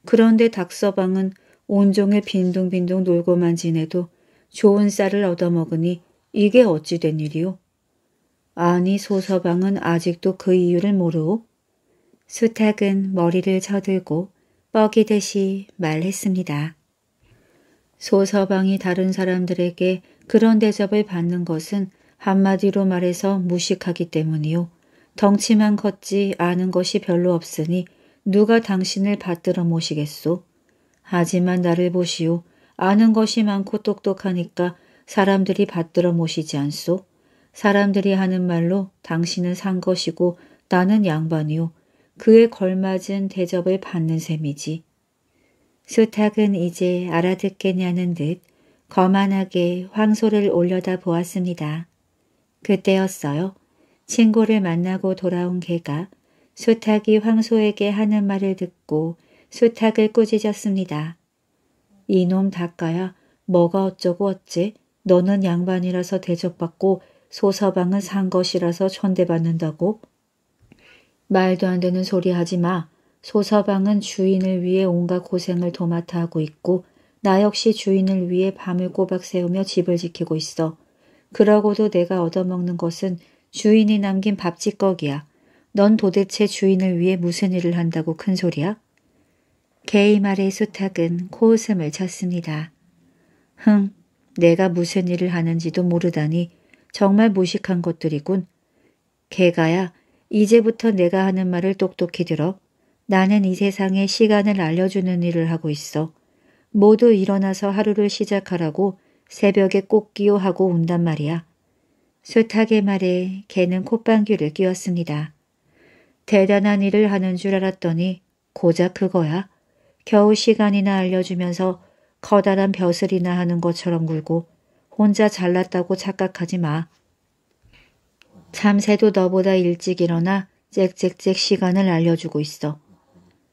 그런데 닭서방은 온종일 빈둥빈둥 놀고만 지내도 좋은 쌀을 얻어먹으니 이게 어찌 된 일이오? 아니 소서방은 아직도 그 이유를 모르오? 수탉은 머리를 쳐들고 뻐기듯이 말했습니다. 소서방이 다른 사람들에게 그런 대접을 받는 것은 한마디로 말해서 무식하기 때문이요. 덩치만 컸지 아는 것이 별로 없으니 누가 당신을 받들어 모시겠소? 하지만 나를 보시오. 아는 것이 많고 똑똑하니까 사람들이 받들어 모시지 않소? 사람들이 하는 말로 당신은 산 것이고 나는 양반이오. 그에 걸맞은 대접을 받는 셈이지. 수탉은 이제 알아듣겠냐는 듯 거만하게 황소를 올려다 보았습니다. 그때였어요. 친구를 만나고 돌아온 개가 수탉이 황소에게 하는 말을 듣고 수탉을 꾸짖었습니다. 이놈 닭가야, 뭐가 어쩌고 어째? 너는 양반이라서 대접받고 소서방은 산 것이라서 천대받는다고? 말도 안 되는 소리 하지 마. 소서방은 주인을 위해 온갖 고생을 도맡아 하고 있고 나 역시 주인을 위해 밤을 꼬박 새우며 집을 지키고 있어. 그러고도 내가 얻어먹는 것은 주인이 남긴 밥찌꺼기야. 넌 도대체 주인을 위해 무슨 일을 한다고 큰 소리야? 개의 말에 수탉은 코웃음을 쳤습니다. 흥, 내가 무슨 일을 하는지도 모르다니 정말 무식한 것들이군. 개가야, 이제부터 내가 하는 말을 똑똑히 들어. 나는 이 세상에 시간을 알려주는 일을 하고 있어. 모두 일어나서 하루를 시작하라고 새벽에 꼭기요 하고 온단 말이야. 수탉의 말에 개는 콧방귀를 뀌었습니다. 대단한 일을 하는 줄 알았더니 고작 그거야. 겨우 시간이나 알려주면서 커다란 벼슬이나 하는 것처럼 굴고 혼자 잘났다고 착각하지 마. 참새도 너보다 일찍 일어나 짹짹짹 시간을 알려주고 있어.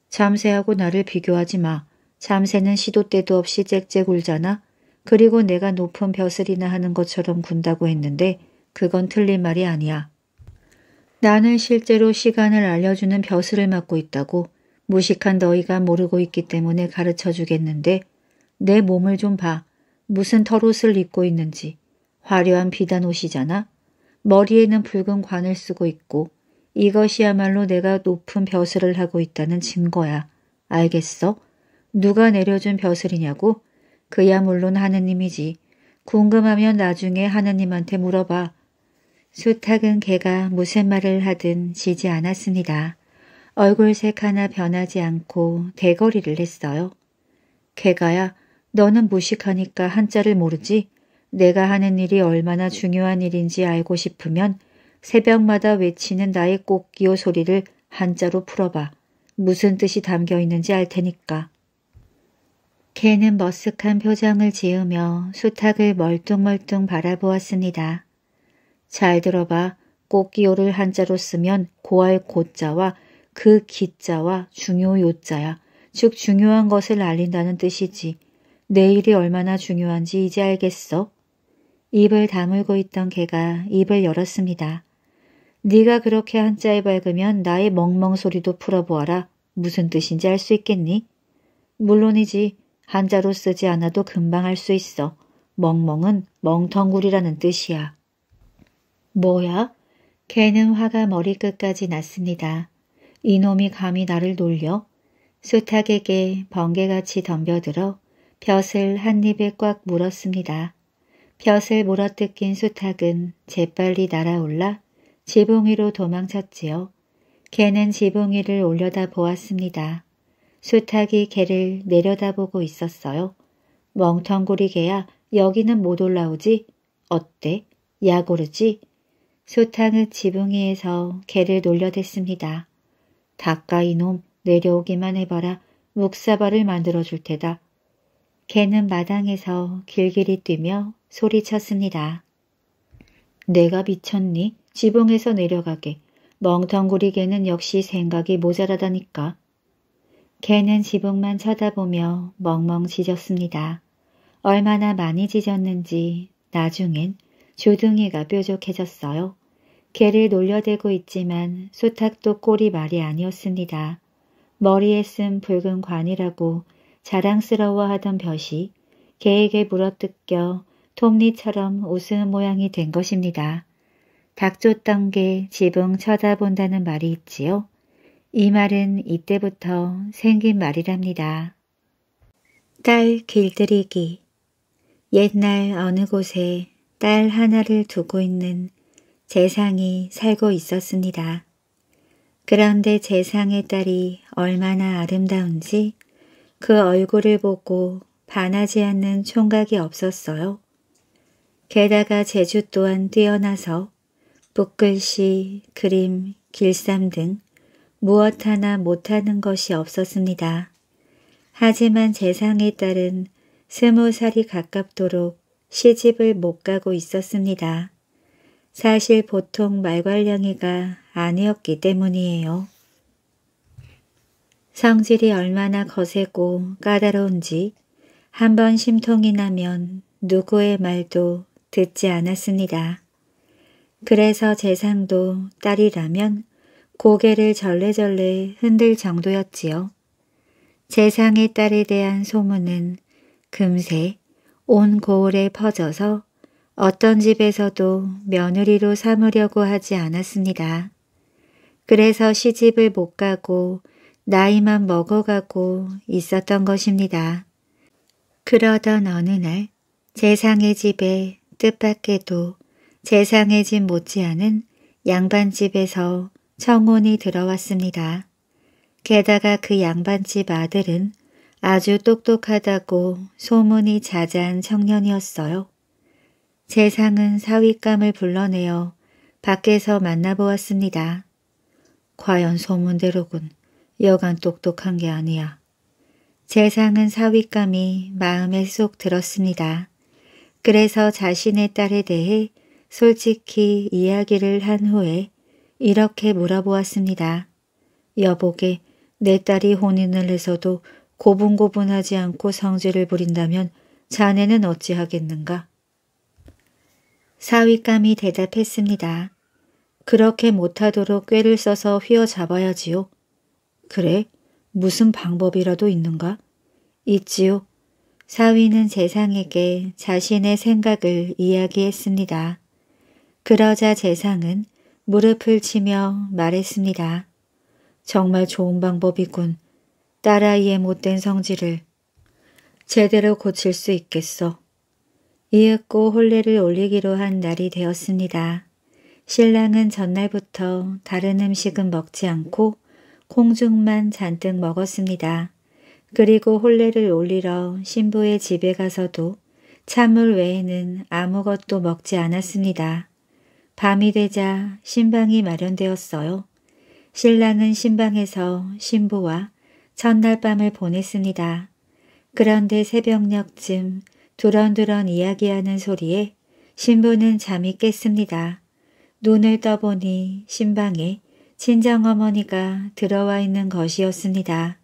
참새하고 나를 비교하지 마. 참새는 시도 때도 없이 짹짹 울잖아. 그리고 내가 높은 벼슬이나 하는 것처럼 군다고 했는데 그건 틀린 말이 아니야. 나는 실제로 시간을 알려주는 벼슬을 맡고 있다고. 무식한 너희가 모르고 있기 때문에 가르쳐 주겠는데 내 몸을 좀 봐. 무슨 털옷을 입고 있는지. 화려한 비단 옷이잖아. 머리에는 붉은 관을 쓰고 있고 이것이야말로 내가 높은 벼슬을 하고 있다는 증거야. 알겠어? 누가 내려준 벼슬이냐고? 그야 물론 하느님이지. 궁금하면 나중에 하느님한테 물어봐. 수탉은 개가 무슨 말을 하든 지지 않았습니다. 얼굴색 하나 변하지 않고 대거리를 했어요. 개가야, 너는 무식하니까 한자를 모르지? 내가 하는 일이 얼마나 중요한 일인지 알고 싶으면 새벽마다 외치는 나의 꼭기요 소리를 한자로 풀어봐. 무슨 뜻이 담겨 있는지 알 테니까. 개는 머쓱한 표정을 지으며 수탉을 멀뚱멀뚱 바라보았습니다. 잘 들어봐. 꼭기요를 한자로 쓰면 고할 고자와 그 기자와 중요 요자야. 즉 중요한 것을 알린다는 뜻이지. 내 일이 얼마나 중요한지 이제 알겠어? 입을 다물고 있던 개가 입을 열었습니다. 네가 그렇게 한자에 밝으면 나의 멍멍 소리도 풀어보아라. 무슨 뜻인지 알 수 있겠니? 물론이지. 한자로 쓰지 않아도 금방 알 수 있어. 멍멍은 멍텅구리라는 뜻이야. 뭐야? 개는 화가 머리끝까지 났습니다. 이놈이 감히 나를 놀려? 수탉에게 번개같이 덤벼들어 벼슬 한 입에 꽉 물었습니다. 벼슬 물어뜯긴 수탉은 재빨리 날아올라 지붕 위로 도망쳤지요. 개는 지붕 위를 올려다보았습니다. 수탉이 개를 내려다보고 있었어요. 멍텅구리 개야, 여기는 못 올라오지? 어때? 약 오르지? 수탉은 지붕 위에서 개를 놀려댔습니다. 닭가 이놈, 내려오기만 해봐라. 묵사발을 만들어줄 테다. 개는 마당에서 길길이 뛰며 소리쳤습니다. 내가 미쳤니? 지붕에서 내려가게. 멍텅구리 개는 역시 생각이 모자라다니까. 개는 지붕만 쳐다보며 멍멍 짖었습니다. 얼마나 많이 짖었는지 나중엔 조등이가 뾰족해졌어요. 개를 놀려대고 있지만 수탉도 꼴이 말이 아니었습니다. 머리에 쓴 붉은 관이라고 자랑스러워하던 벼시 개에게 물어뜯겨 톱니처럼 웃음 모양이 된 것입니다. 닭 쫓던 게 지붕 쳐다본다는 말이 있지요. 이 말은 이때부터 생긴 말이랍니다. 딸 길들이기. 옛날 어느 곳에 딸 하나를 두고 있는 재상이 살고 있었습니다. 그런데 재상의 딸이 얼마나 아름다운지 그 얼굴을 보고 반하지 않는 총각이 없었어요. 게다가 재주 또한 뛰어나서 붓글씨, 그림, 길쌈 등 무엇 하나 못하는 것이 없었습니다. 하지만 재상의 딸은 20살이 가깝도록 시집을 못 가고 있었습니다. 사실 보통 말괄량이가 아니었기 때문이에요. 성질이 얼마나 거세고 까다로운지 한 번 심통이 나면 누구의 말도 듣지 않았습니다. 그래서 재상도 딸이라면 고개를 절레절레 흔들 정도였지요. 재상의 딸에 대한 소문은 금세 온 고을에 퍼져서 어떤 집에서도 며느리로 삼으려고 하지 않았습니다. 그래서 시집을 못 가고 나이만 먹어가고 있었던 것입니다. 그러던 어느 날 재상의 집에 뜻밖에도 재상의 집 못지않은 양반집에서 청혼이 들어왔습니다. 게다가 그 양반집 아들은 아주 똑똑하다고 소문이 자자한 청년이었어요. 재상은 사윗감을 불러내어 밖에서 만나보았습니다. 과연 소문대로군. 여간 똑똑한 게 아니야. 재상은 사윗감이 마음에 쏙 들었습니다. 그래서 자신의 딸에 대해 솔직히 이야기를 한 후에 이렇게 물어보았습니다. 여보게, 내 딸이 혼인을 해서도 고분고분하지 않고 성질을 부린다면 자네는 어찌하겠는가? 사윗감이 대답했습니다. 그렇게 못하도록 꾀를 써서 휘어잡아야지요. 그래? 무슨 방법이라도 있는가? 있지요. 사위는 재상에게 자신의 생각을 이야기했습니다. 그러자 재상은 무릎을 치며 말했습니다. 정말 좋은 방법이군. 딸아이의 못된 성질을 제대로 고칠 수 있겠어. 이윽고 혼례를 올리기로 한 날이 되었습니다. 신랑은 전날부터 다른 음식은 먹지 않고 콩죽만 잔뜩 먹었습니다. 그리고 혼례를 올리러 신부의 집에 가서도 찬물 외에는 아무것도 먹지 않았습니다. 밤이 되자 신방이 마련되었어요. 신랑은 신방에서 신부와 첫날 밤을 보냈습니다. 그런데 새벽녘쯤 두런두런 이야기하는 소리에 신부는 잠이 깼습니다. 눈을 떠보니 신방에 친정어머니가 들어와 있는 것이었습니다.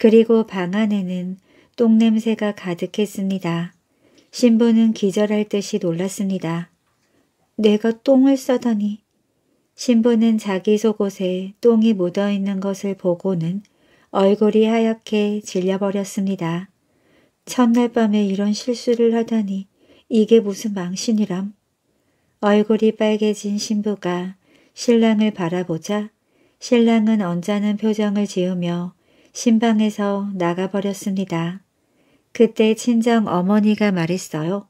그리고 방 안에는 똥냄새가 가득했습니다. 신부는 기절할 듯이 놀랐습니다. 내가 똥을 싸다니. 신부는 자기 속옷에 똥이 묻어있는 것을 보고는 얼굴이 하얗게 질려버렸습니다. 첫날 밤에 이런 실수를 하다니 이게 무슨 망신이람. 얼굴이 빨개진 신부가 신랑을 바라보자 신랑은 언짢은 표정을 지으며 신방에서 나가버렸습니다. 그때 친정 어머니가 말했어요.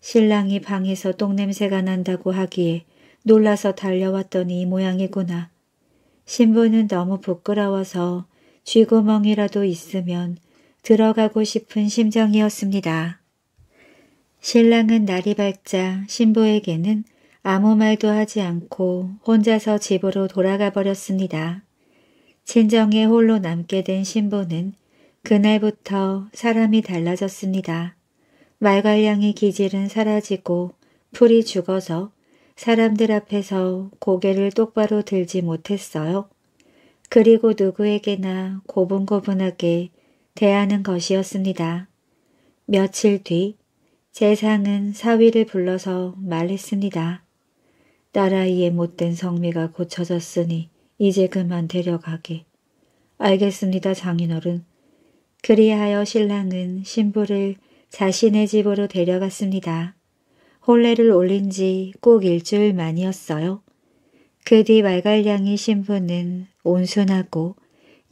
신랑이 방에서 똥냄새가 난다고 하기에 놀라서 달려왔더니 이 모양이구나. 신부는 너무 부끄러워서 쥐구멍이라도 있으면 들어가고 싶은 심정이었습니다. 신랑은 날이 밝자 신부에게는 아무 말도 하지 않고 혼자서 집으로 돌아가 버렸습니다. 친정에 홀로 남게 된 신부는 그날부터 사람이 달라졌습니다. 말괄량의 기질은 사라지고 풀이 죽어서 사람들 앞에서 고개를 똑바로 들지 못했어요. 그리고 누구에게나 고분고분하게 대하는 것이었습니다. 며칠 뒤 재상은 사위를 불러서 말했습니다. 딸아이의 못된 성미가 고쳐졌으니 이제 그만 데려가게. 알겠습니다, 장인어른. 그리하여 신랑은 신부를 자신의 집으로 데려갔습니다. 혼례를 올린 지 꼭 일주일 만이었어요. 그 뒤 말갈량이 신부는 온순하고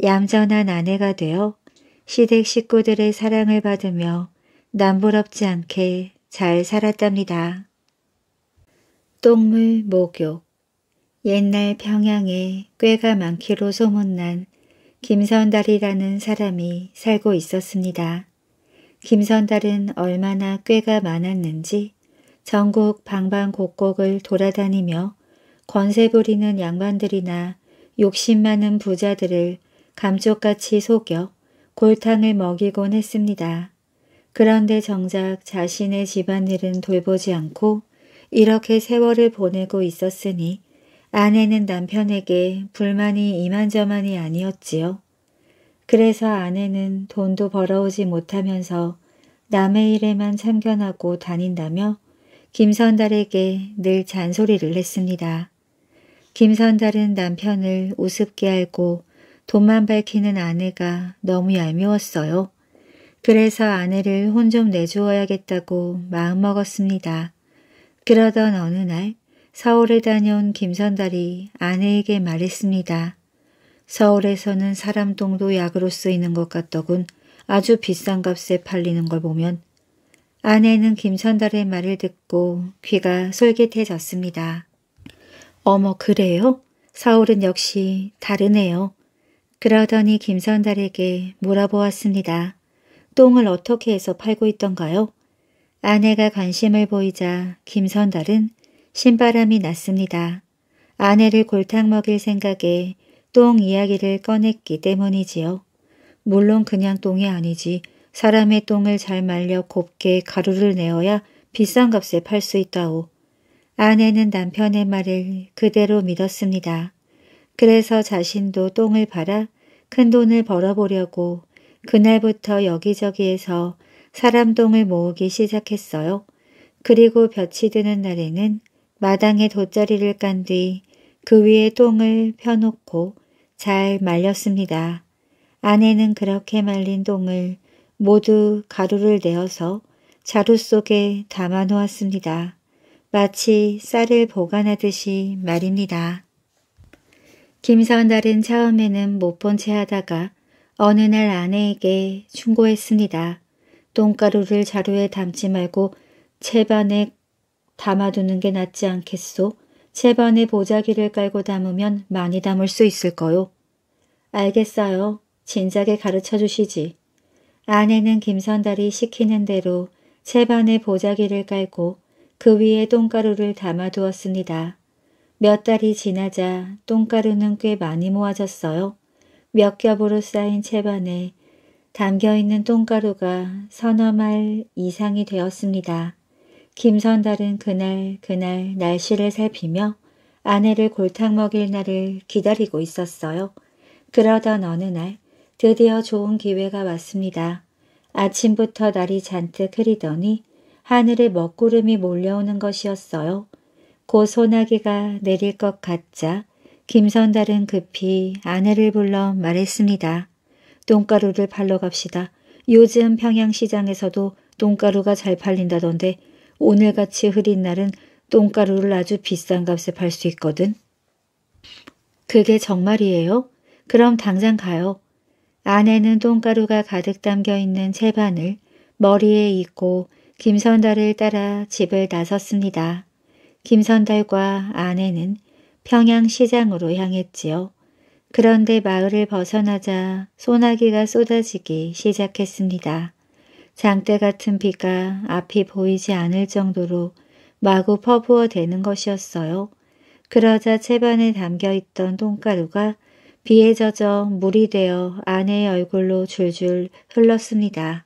얌전한 아내가 되어 시댁 식구들의 사랑을 받으며 남부럽지 않게 잘 살았답니다. 똥물 목욕. 옛날 평양에 꾀가 많기로 소문난 김선달이라는 사람이 살고 있었습니다. 김선달은 얼마나 꾀가 많았는지 전국 방방곡곡을 돌아다니며 권세 부리는 양반들이나 욕심 많은 부자들을 감쪽같이 속여 골탕을 먹이곤 했습니다. 그런데 정작 자신의 집안일은 돌보지 않고 이렇게 세월을 보내고 있었으니 아내는 남편에게 불만이 이만저만이 아니었지요. 그래서 아내는 돈도 벌어오지 못하면서 남의 일에만 참견하고 다닌다며 김선달에게 늘 잔소리를 했습니다. 김선달은 남편을 우습게 알고 돈만 밝히는 아내가 너무 얄미웠어요. 그래서 아내를 혼 좀 내주어야겠다고 마음먹었습니다. 그러던 어느 날 서울에 다녀온 김선달이 아내에게 말했습니다. 서울에서는 사람 똥도 약으로 쓰이는 것 같더군. 아주 비싼 값에 팔리는 걸 보면. 아내는 김선달의 말을 듣고 귀가 솔깃해졌습니다. 어머, 그래요? 서울은 역시 다르네요. 그러더니 김선달에게 물어보았습니다. 똥을 어떻게 해서 팔고 있던가요? 아내가 관심을 보이자 김선달은 신바람이 났습니다. 아내를 골탕 먹일 생각에 똥 이야기를 꺼냈기 때문이지요. 물론 그냥 똥이 아니지. 사람의 똥을 잘 말려 곱게 가루를 내어야 비싼 값에 팔 수 있다오. 아내는 남편의 말을 그대로 믿었습니다. 그래서 자신도 똥을 팔아 큰돈을 벌어보려고 그날부터 여기저기에서 사람 똥을 모으기 시작했어요. 그리고 볕이 드는 날에는 마당에 돗자리를 깐 뒤 그 위에 똥을 펴놓고 잘 말렸습니다. 아내는 그렇게 말린 똥을 모두 가루를 내어서 자루 속에 담아 놓았습니다. 마치 쌀을 보관하듯이 말입니다. 김선달은 처음에는 못 본 채 하다가 어느 날 아내에게 충고했습니다. 똥가루를 자루에 담지 말고 채반에 담아두는 게 낫지 않겠소? 채반에 보자기를 깔고 담으면 많이 담을 수 있을 거요. 알겠어요. 진작에 가르쳐 주시지. 아내는 김선달이 시키는 대로 채반에 보자기를 깔고 그 위에 똥가루를 담아두었습니다. 몇 달이 지나자 똥가루는 꽤 많이 모아졌어요. 몇 겹으로 쌓인 채반에 담겨있는 똥가루가 서너 말 이상이 되었습니다. 김선달은 그날 날씨를 살피며 아내를 골탕 먹일 날을 기다리고 있었어요. 그러던 어느 날 드디어 좋은 기회가 왔습니다. 아침부터 날이 잔뜩 흐리더니 하늘에 먹구름이 몰려오는 것이었어요. 곧 소나기가 내릴 것 같자 김선달은 급히 아내를 불러 말했습니다. 똥가루를 팔러 갑시다. 요즘 평양시장에서도 똥가루가 잘 팔린다던데 오늘같이 흐린 날은 똥가루를 아주 비싼 값에 팔 수 있거든. 그게 정말이에요? 그럼 당장 가요. 아내는 똥가루가 가득 담겨있는 채반을 머리에 잇고 김선달을 따라 집을 나섰습니다. 김선달과 아내는 평양시장으로 향했지요. 그런데 마을을 벗어나자 소나기가 쏟아지기 시작했습니다. 장대 같은 비가 앞이 보이지 않을 정도로 마구 퍼부어대는 것이었어요. 그러자 채반에 담겨있던 똥가루가 비에 젖어 물이 되어 아내의 얼굴로 줄줄 흘렀습니다.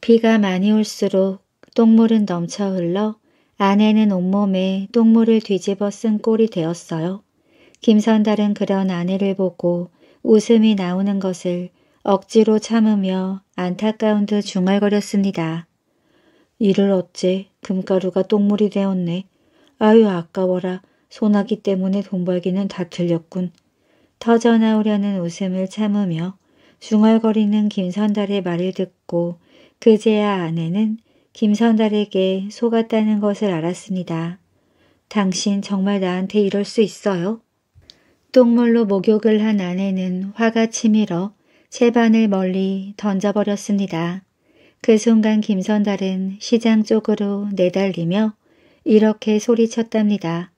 비가 많이 올수록 똥물은 넘쳐 흘러 아내는 온몸에 똥물을 뒤집어 쓴 꼴이 되었어요. 김선달은 그런 아내를 보고 웃음이 나오는 것을 억지로 참으며 안타까운 듯 중얼거렸습니다. 이를 어째 금가루가 똥물이 되었네. 아유 아까워라. 소나기 때문에 돈 벌기는 다 틀렸군. 터져나오려는 웃음을 참으며 중얼거리는 김선달의 말을 듣고 그제야 아내는 김선달에게 속았다는 것을 알았습니다. 당신 정말 나한테 이럴 수 있어요? 똥물로 목욕을 한 아내는 화가 치밀어 채반을 멀리 던져버렸습니다. 그 순간 김선달은 시장 쪽으로 내달리며 이렇게 소리쳤답니다.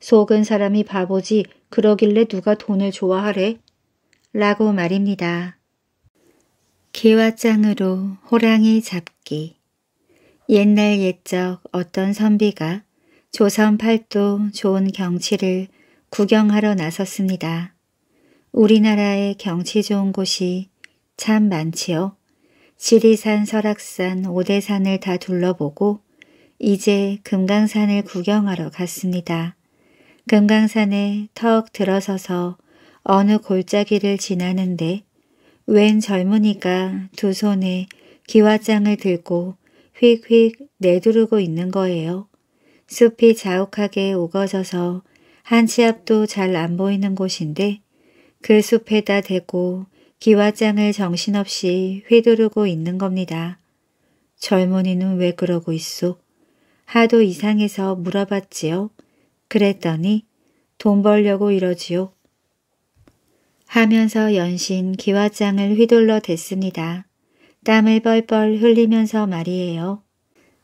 속은 사람이 바보지 그러길래 누가 돈을 좋아하래? 라고 말입니다. 기와장으로 호랑이 잡기. 옛날 옛적 어떤 선비가 조선 팔도 좋은 경치를 구경하러 나섰습니다. 우리나라의 경치 좋은 곳이 참 많지요. 지리산, 설악산, 오대산을 다 둘러보고 이제 금강산을 구경하러 갔습니다. 금강산에 턱 들어서서 어느 골짜기를 지나는데 웬 젊은이가 두 손에 기와장을 들고 휙휙 내두르고 있는 거예요. 숲이 자욱하게 우거져서 한치 앞도 잘 안 보이는 곳인데 그 숲에다 대고 기와장을 정신없이 휘두르고 있는 겁니다. 젊은이는 왜 그러고 있소? 하도 이상해서 물어봤지요. 그랬더니 돈 벌려고 이러지요. 하면서 연신 기와장을 휘둘러 댔습니다. 땀을 뻘뻘 흘리면서 말이에요.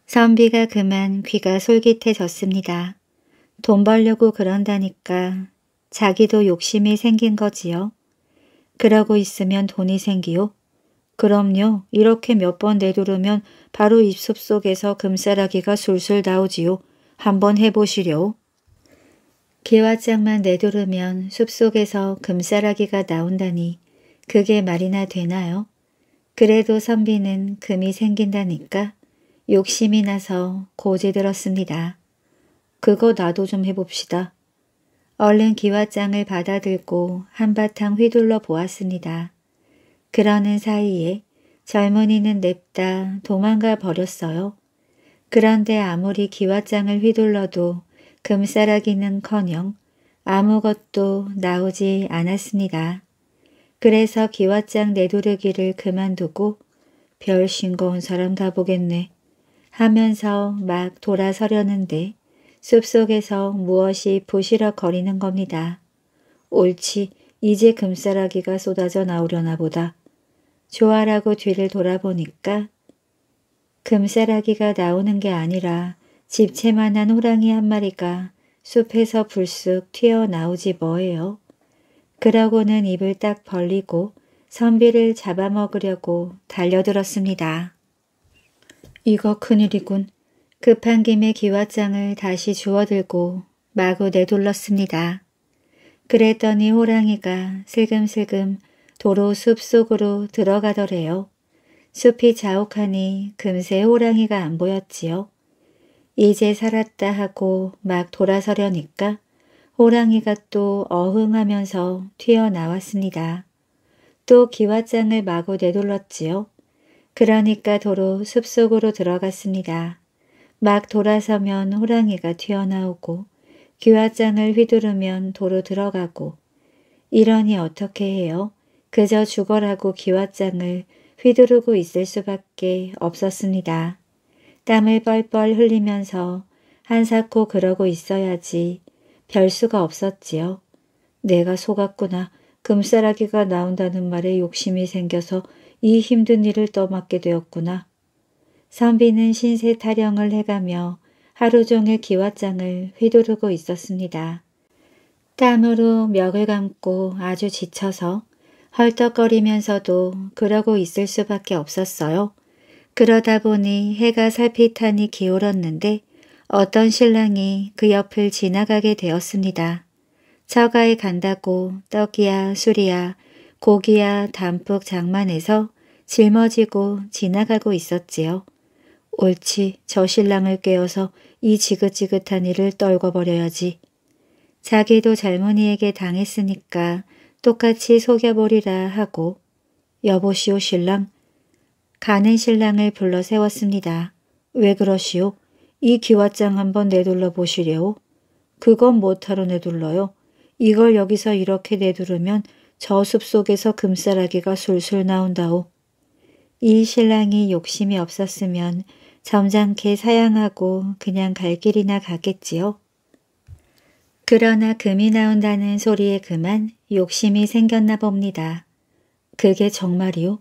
선비가 그만 귀가 솔깃해졌습니다. 돈 벌려고 그런다니까 자기도 욕심이 생긴 거지요. 그러고 있으면 돈이 생기요? 그럼요. 이렇게 몇 번 내두르면 바로 입숲 속에서 금싸라기가 술술 나오지요. 한번 해보시려. 기와장만 내두르면 숲속에서 금싸라기가 나온다니 그게 말이나 되나요? 그래도 선비는 금이 생긴다니까 욕심이 나서 고지들었습니다. 그거 나도 좀 해봅시다. 얼른 기와장을 받아들고 한바탕 휘둘러 보았습니다. 그러는 사이에 젊은이는 냅다 도망가 버렸어요. 그런데 아무리 기와장을 휘둘러도 금싸라기는커녕 아무것도 나오지 않았습니다. 그래서 기와장 내두르기를 그만두고 별 싱거운 사람 다 보겠네 하면서 막 돌아서려는데 숲속에서 무엇이 부시럭거리는 겁니다. 옳지, 이제 금싸라기가 쏟아져 나오려나 보다. 좋아라고 뒤를 돌아보니까 금싸라기가 나오는 게 아니라 집채만한 호랑이 한 마리가 숲에서 불쑥 튀어나오지 뭐예요. 그러고는 입을 딱 벌리고 선비를 잡아먹으려고 달려들었습니다. 이거 큰일이군. 급한 김에 기와장을 다시 주워들고 마구 내둘렀습니다. 그랬더니 호랑이가 슬금슬금 도로 숲속으로 들어가더래요. 숲이 자욱하니 금세 호랑이가 안 보였지요. 이제 살았다 하고 막 돌아서려니까 호랑이가 또 어흥하면서 튀어나왔습니다. 또 기와장을 마구 내둘렀지요. 그러니까 도로 숲속으로 들어갔습니다. 막 돌아서면 호랑이가 튀어나오고 기와장을 휘두르면 도로 들어가고 이러니 어떻게 해요? 그저 죽어라고 기와장을 휘두르고 있을 수밖에 없었습니다. 땀을 뻘뻘 흘리면서 한사코 그러고 있어야지 별 수가 없었지요. 내가 속았구나. 금싸라기가 나온다는 말에 욕심이 생겨서 이 힘든 일을 떠맡게 되었구나. 선비는 신세 타령을 해가며 하루 종일 기와장을 휘두르고 있었습니다. 땀으로 멱을 감고 아주 지쳐서 헐떡거리면서도 그러고 있을 수밖에 없었어요. 그러다 보니 해가 살피타니 기울었는데 어떤 신랑이 그 옆을 지나가게 되었습니다. 처가에 간다고 떡이야 술이야 고기야 담뿍 장만해서 짊어지고 지나가고 있었지요. 옳지, 저 신랑을 깨워서 이 지긋지긋한 일을 떨궈버려야지. 자기도 젊은이에게 당했으니까 똑같이 속여보리라 하고 여보시오 신랑, 가는 신랑을 불러 세웠습니다. 왜 그러시오? 이 기와장 한번 내둘러 보시려오? 그건 못하러 내둘러요. 이걸 여기서 이렇게 내두르면 저 숲속에서 금싸라기가 술술 나온다오. 이 신랑이 욕심이 없었으면 점잖게 사양하고 그냥 갈 길이나 가겠지요. 그러나 금이 나온다는 소리에 그만 욕심이 생겼나 봅니다. 그게 정말이요?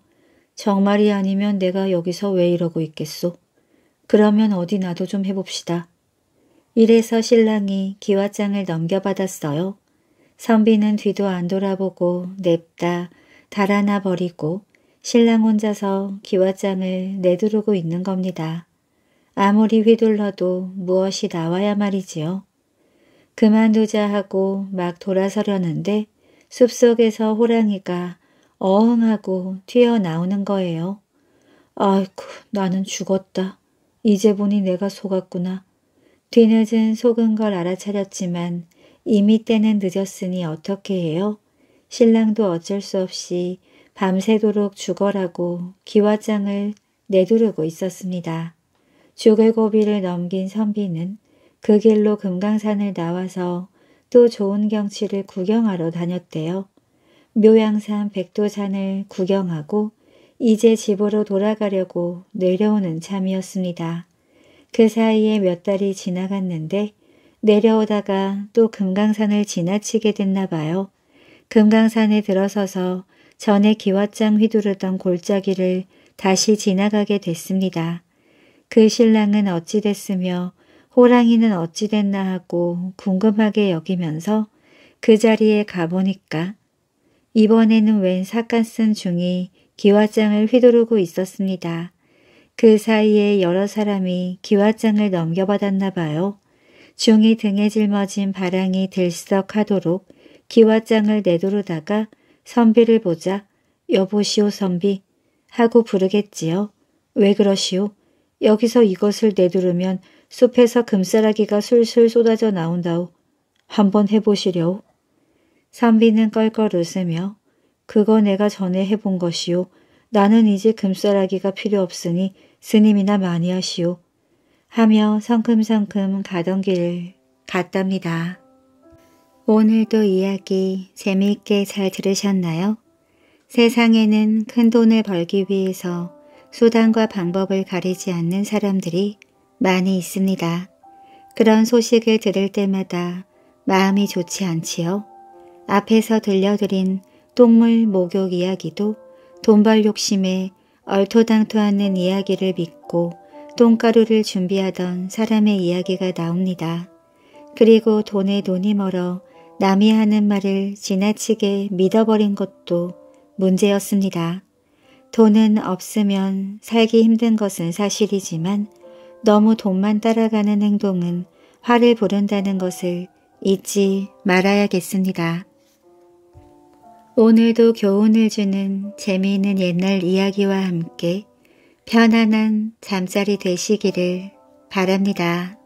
정말이 아니면 내가 여기서 왜 이러고 있겠소? 그러면 어디 나도 좀 해봅시다. 이래서 신랑이 기왓장을 넘겨받았어요. 선비는 뒤도 안 돌아보고 냅다 달아나 버리고 신랑 혼자서 기왓장을 내두르고 있는 겁니다. 아무리 휘둘러도 무엇이 나와야 말이지요. 그만두자 하고 막 돌아서려는데 숲속에서 호랑이가 어흥하고 튀어나오는 거예요. 아이쿠, 나는 죽었다. 이제 보니 내가 속았구나. 뒤늦은 속은 걸 알아차렸지만 이미 때는 늦었으니 어떻게 해요? 신랑도 어쩔 수 없이 밤새도록 죽어라고 기왓장을 내두르고 있었습니다. 죽을 고비를 넘긴 선비는 그 길로 금강산을 나와서 또 좋은 경치를 구경하러 다녔대요. 묘양산, 백도산을 구경하고 이제 집으로 돌아가려고 내려오는 참이었습니다. 그 사이에 몇 달이 지나갔는데 내려오다가 또 금강산을 지나치게 됐나 봐요. 금강산에 들어서서 전에 기왓장 휘두르던 골짜기를 다시 지나가게 됐습니다. 그 신랑은 어찌 됐으며 호랑이는 어찌 됐나 하고 궁금하게 여기면서 그 자리에 가보니까 이번에는 웬 삿간쓴 중이 기왓장을 휘두르고 있었습니다. 그 사이에 여러 사람이 기왓장을 넘겨받았나 봐요. 중이 등에 짊어진 바랑이 들썩하도록 기왓장을 내두르다가 선비를 보자 여보시오 선비 하고 부르겠지요. 왜 그러시오? 여기서 이것을 내두르면 숲에서 금싸라기가 술술 쏟아져 나온다오. 한번 해보시려오. 선비는 껄껄 웃으며 그거 내가 전에 해본 것이오. 나는 이제 금싸라기가 필요 없으니 스님이나 많이 하시오. 하며 성큼성큼 가던 길을 갔답니다. 오늘도 이야기 재미있게 잘 들으셨나요? 세상에는 큰 돈을 벌기 위해서 수단과 방법을 가리지 않는 사람들이 많이 있습니다. 그런 소식을 들을 때마다 마음이 좋지 않지요? 앞에서 들려드린 똥물 목욕 이야기도 돈벌 욕심에 얼토당토하는 이야기를 믿고 똥가루를 준비하던 사람의 이야기가 나옵니다. 그리고 돈에 돈이 멀어 남이 하는 말을 지나치게 믿어버린 것도 문제였습니다. 돈은 없으면 살기 힘든 것은 사실이지만 너무 돈만 따라가는 행동은 화를 부른다는 것을 잊지 말아야겠습니다. 오늘도 교훈을 주는 재미있는 옛날 이야기와 함께 편안한 잠자리 되시기를 바랍니다.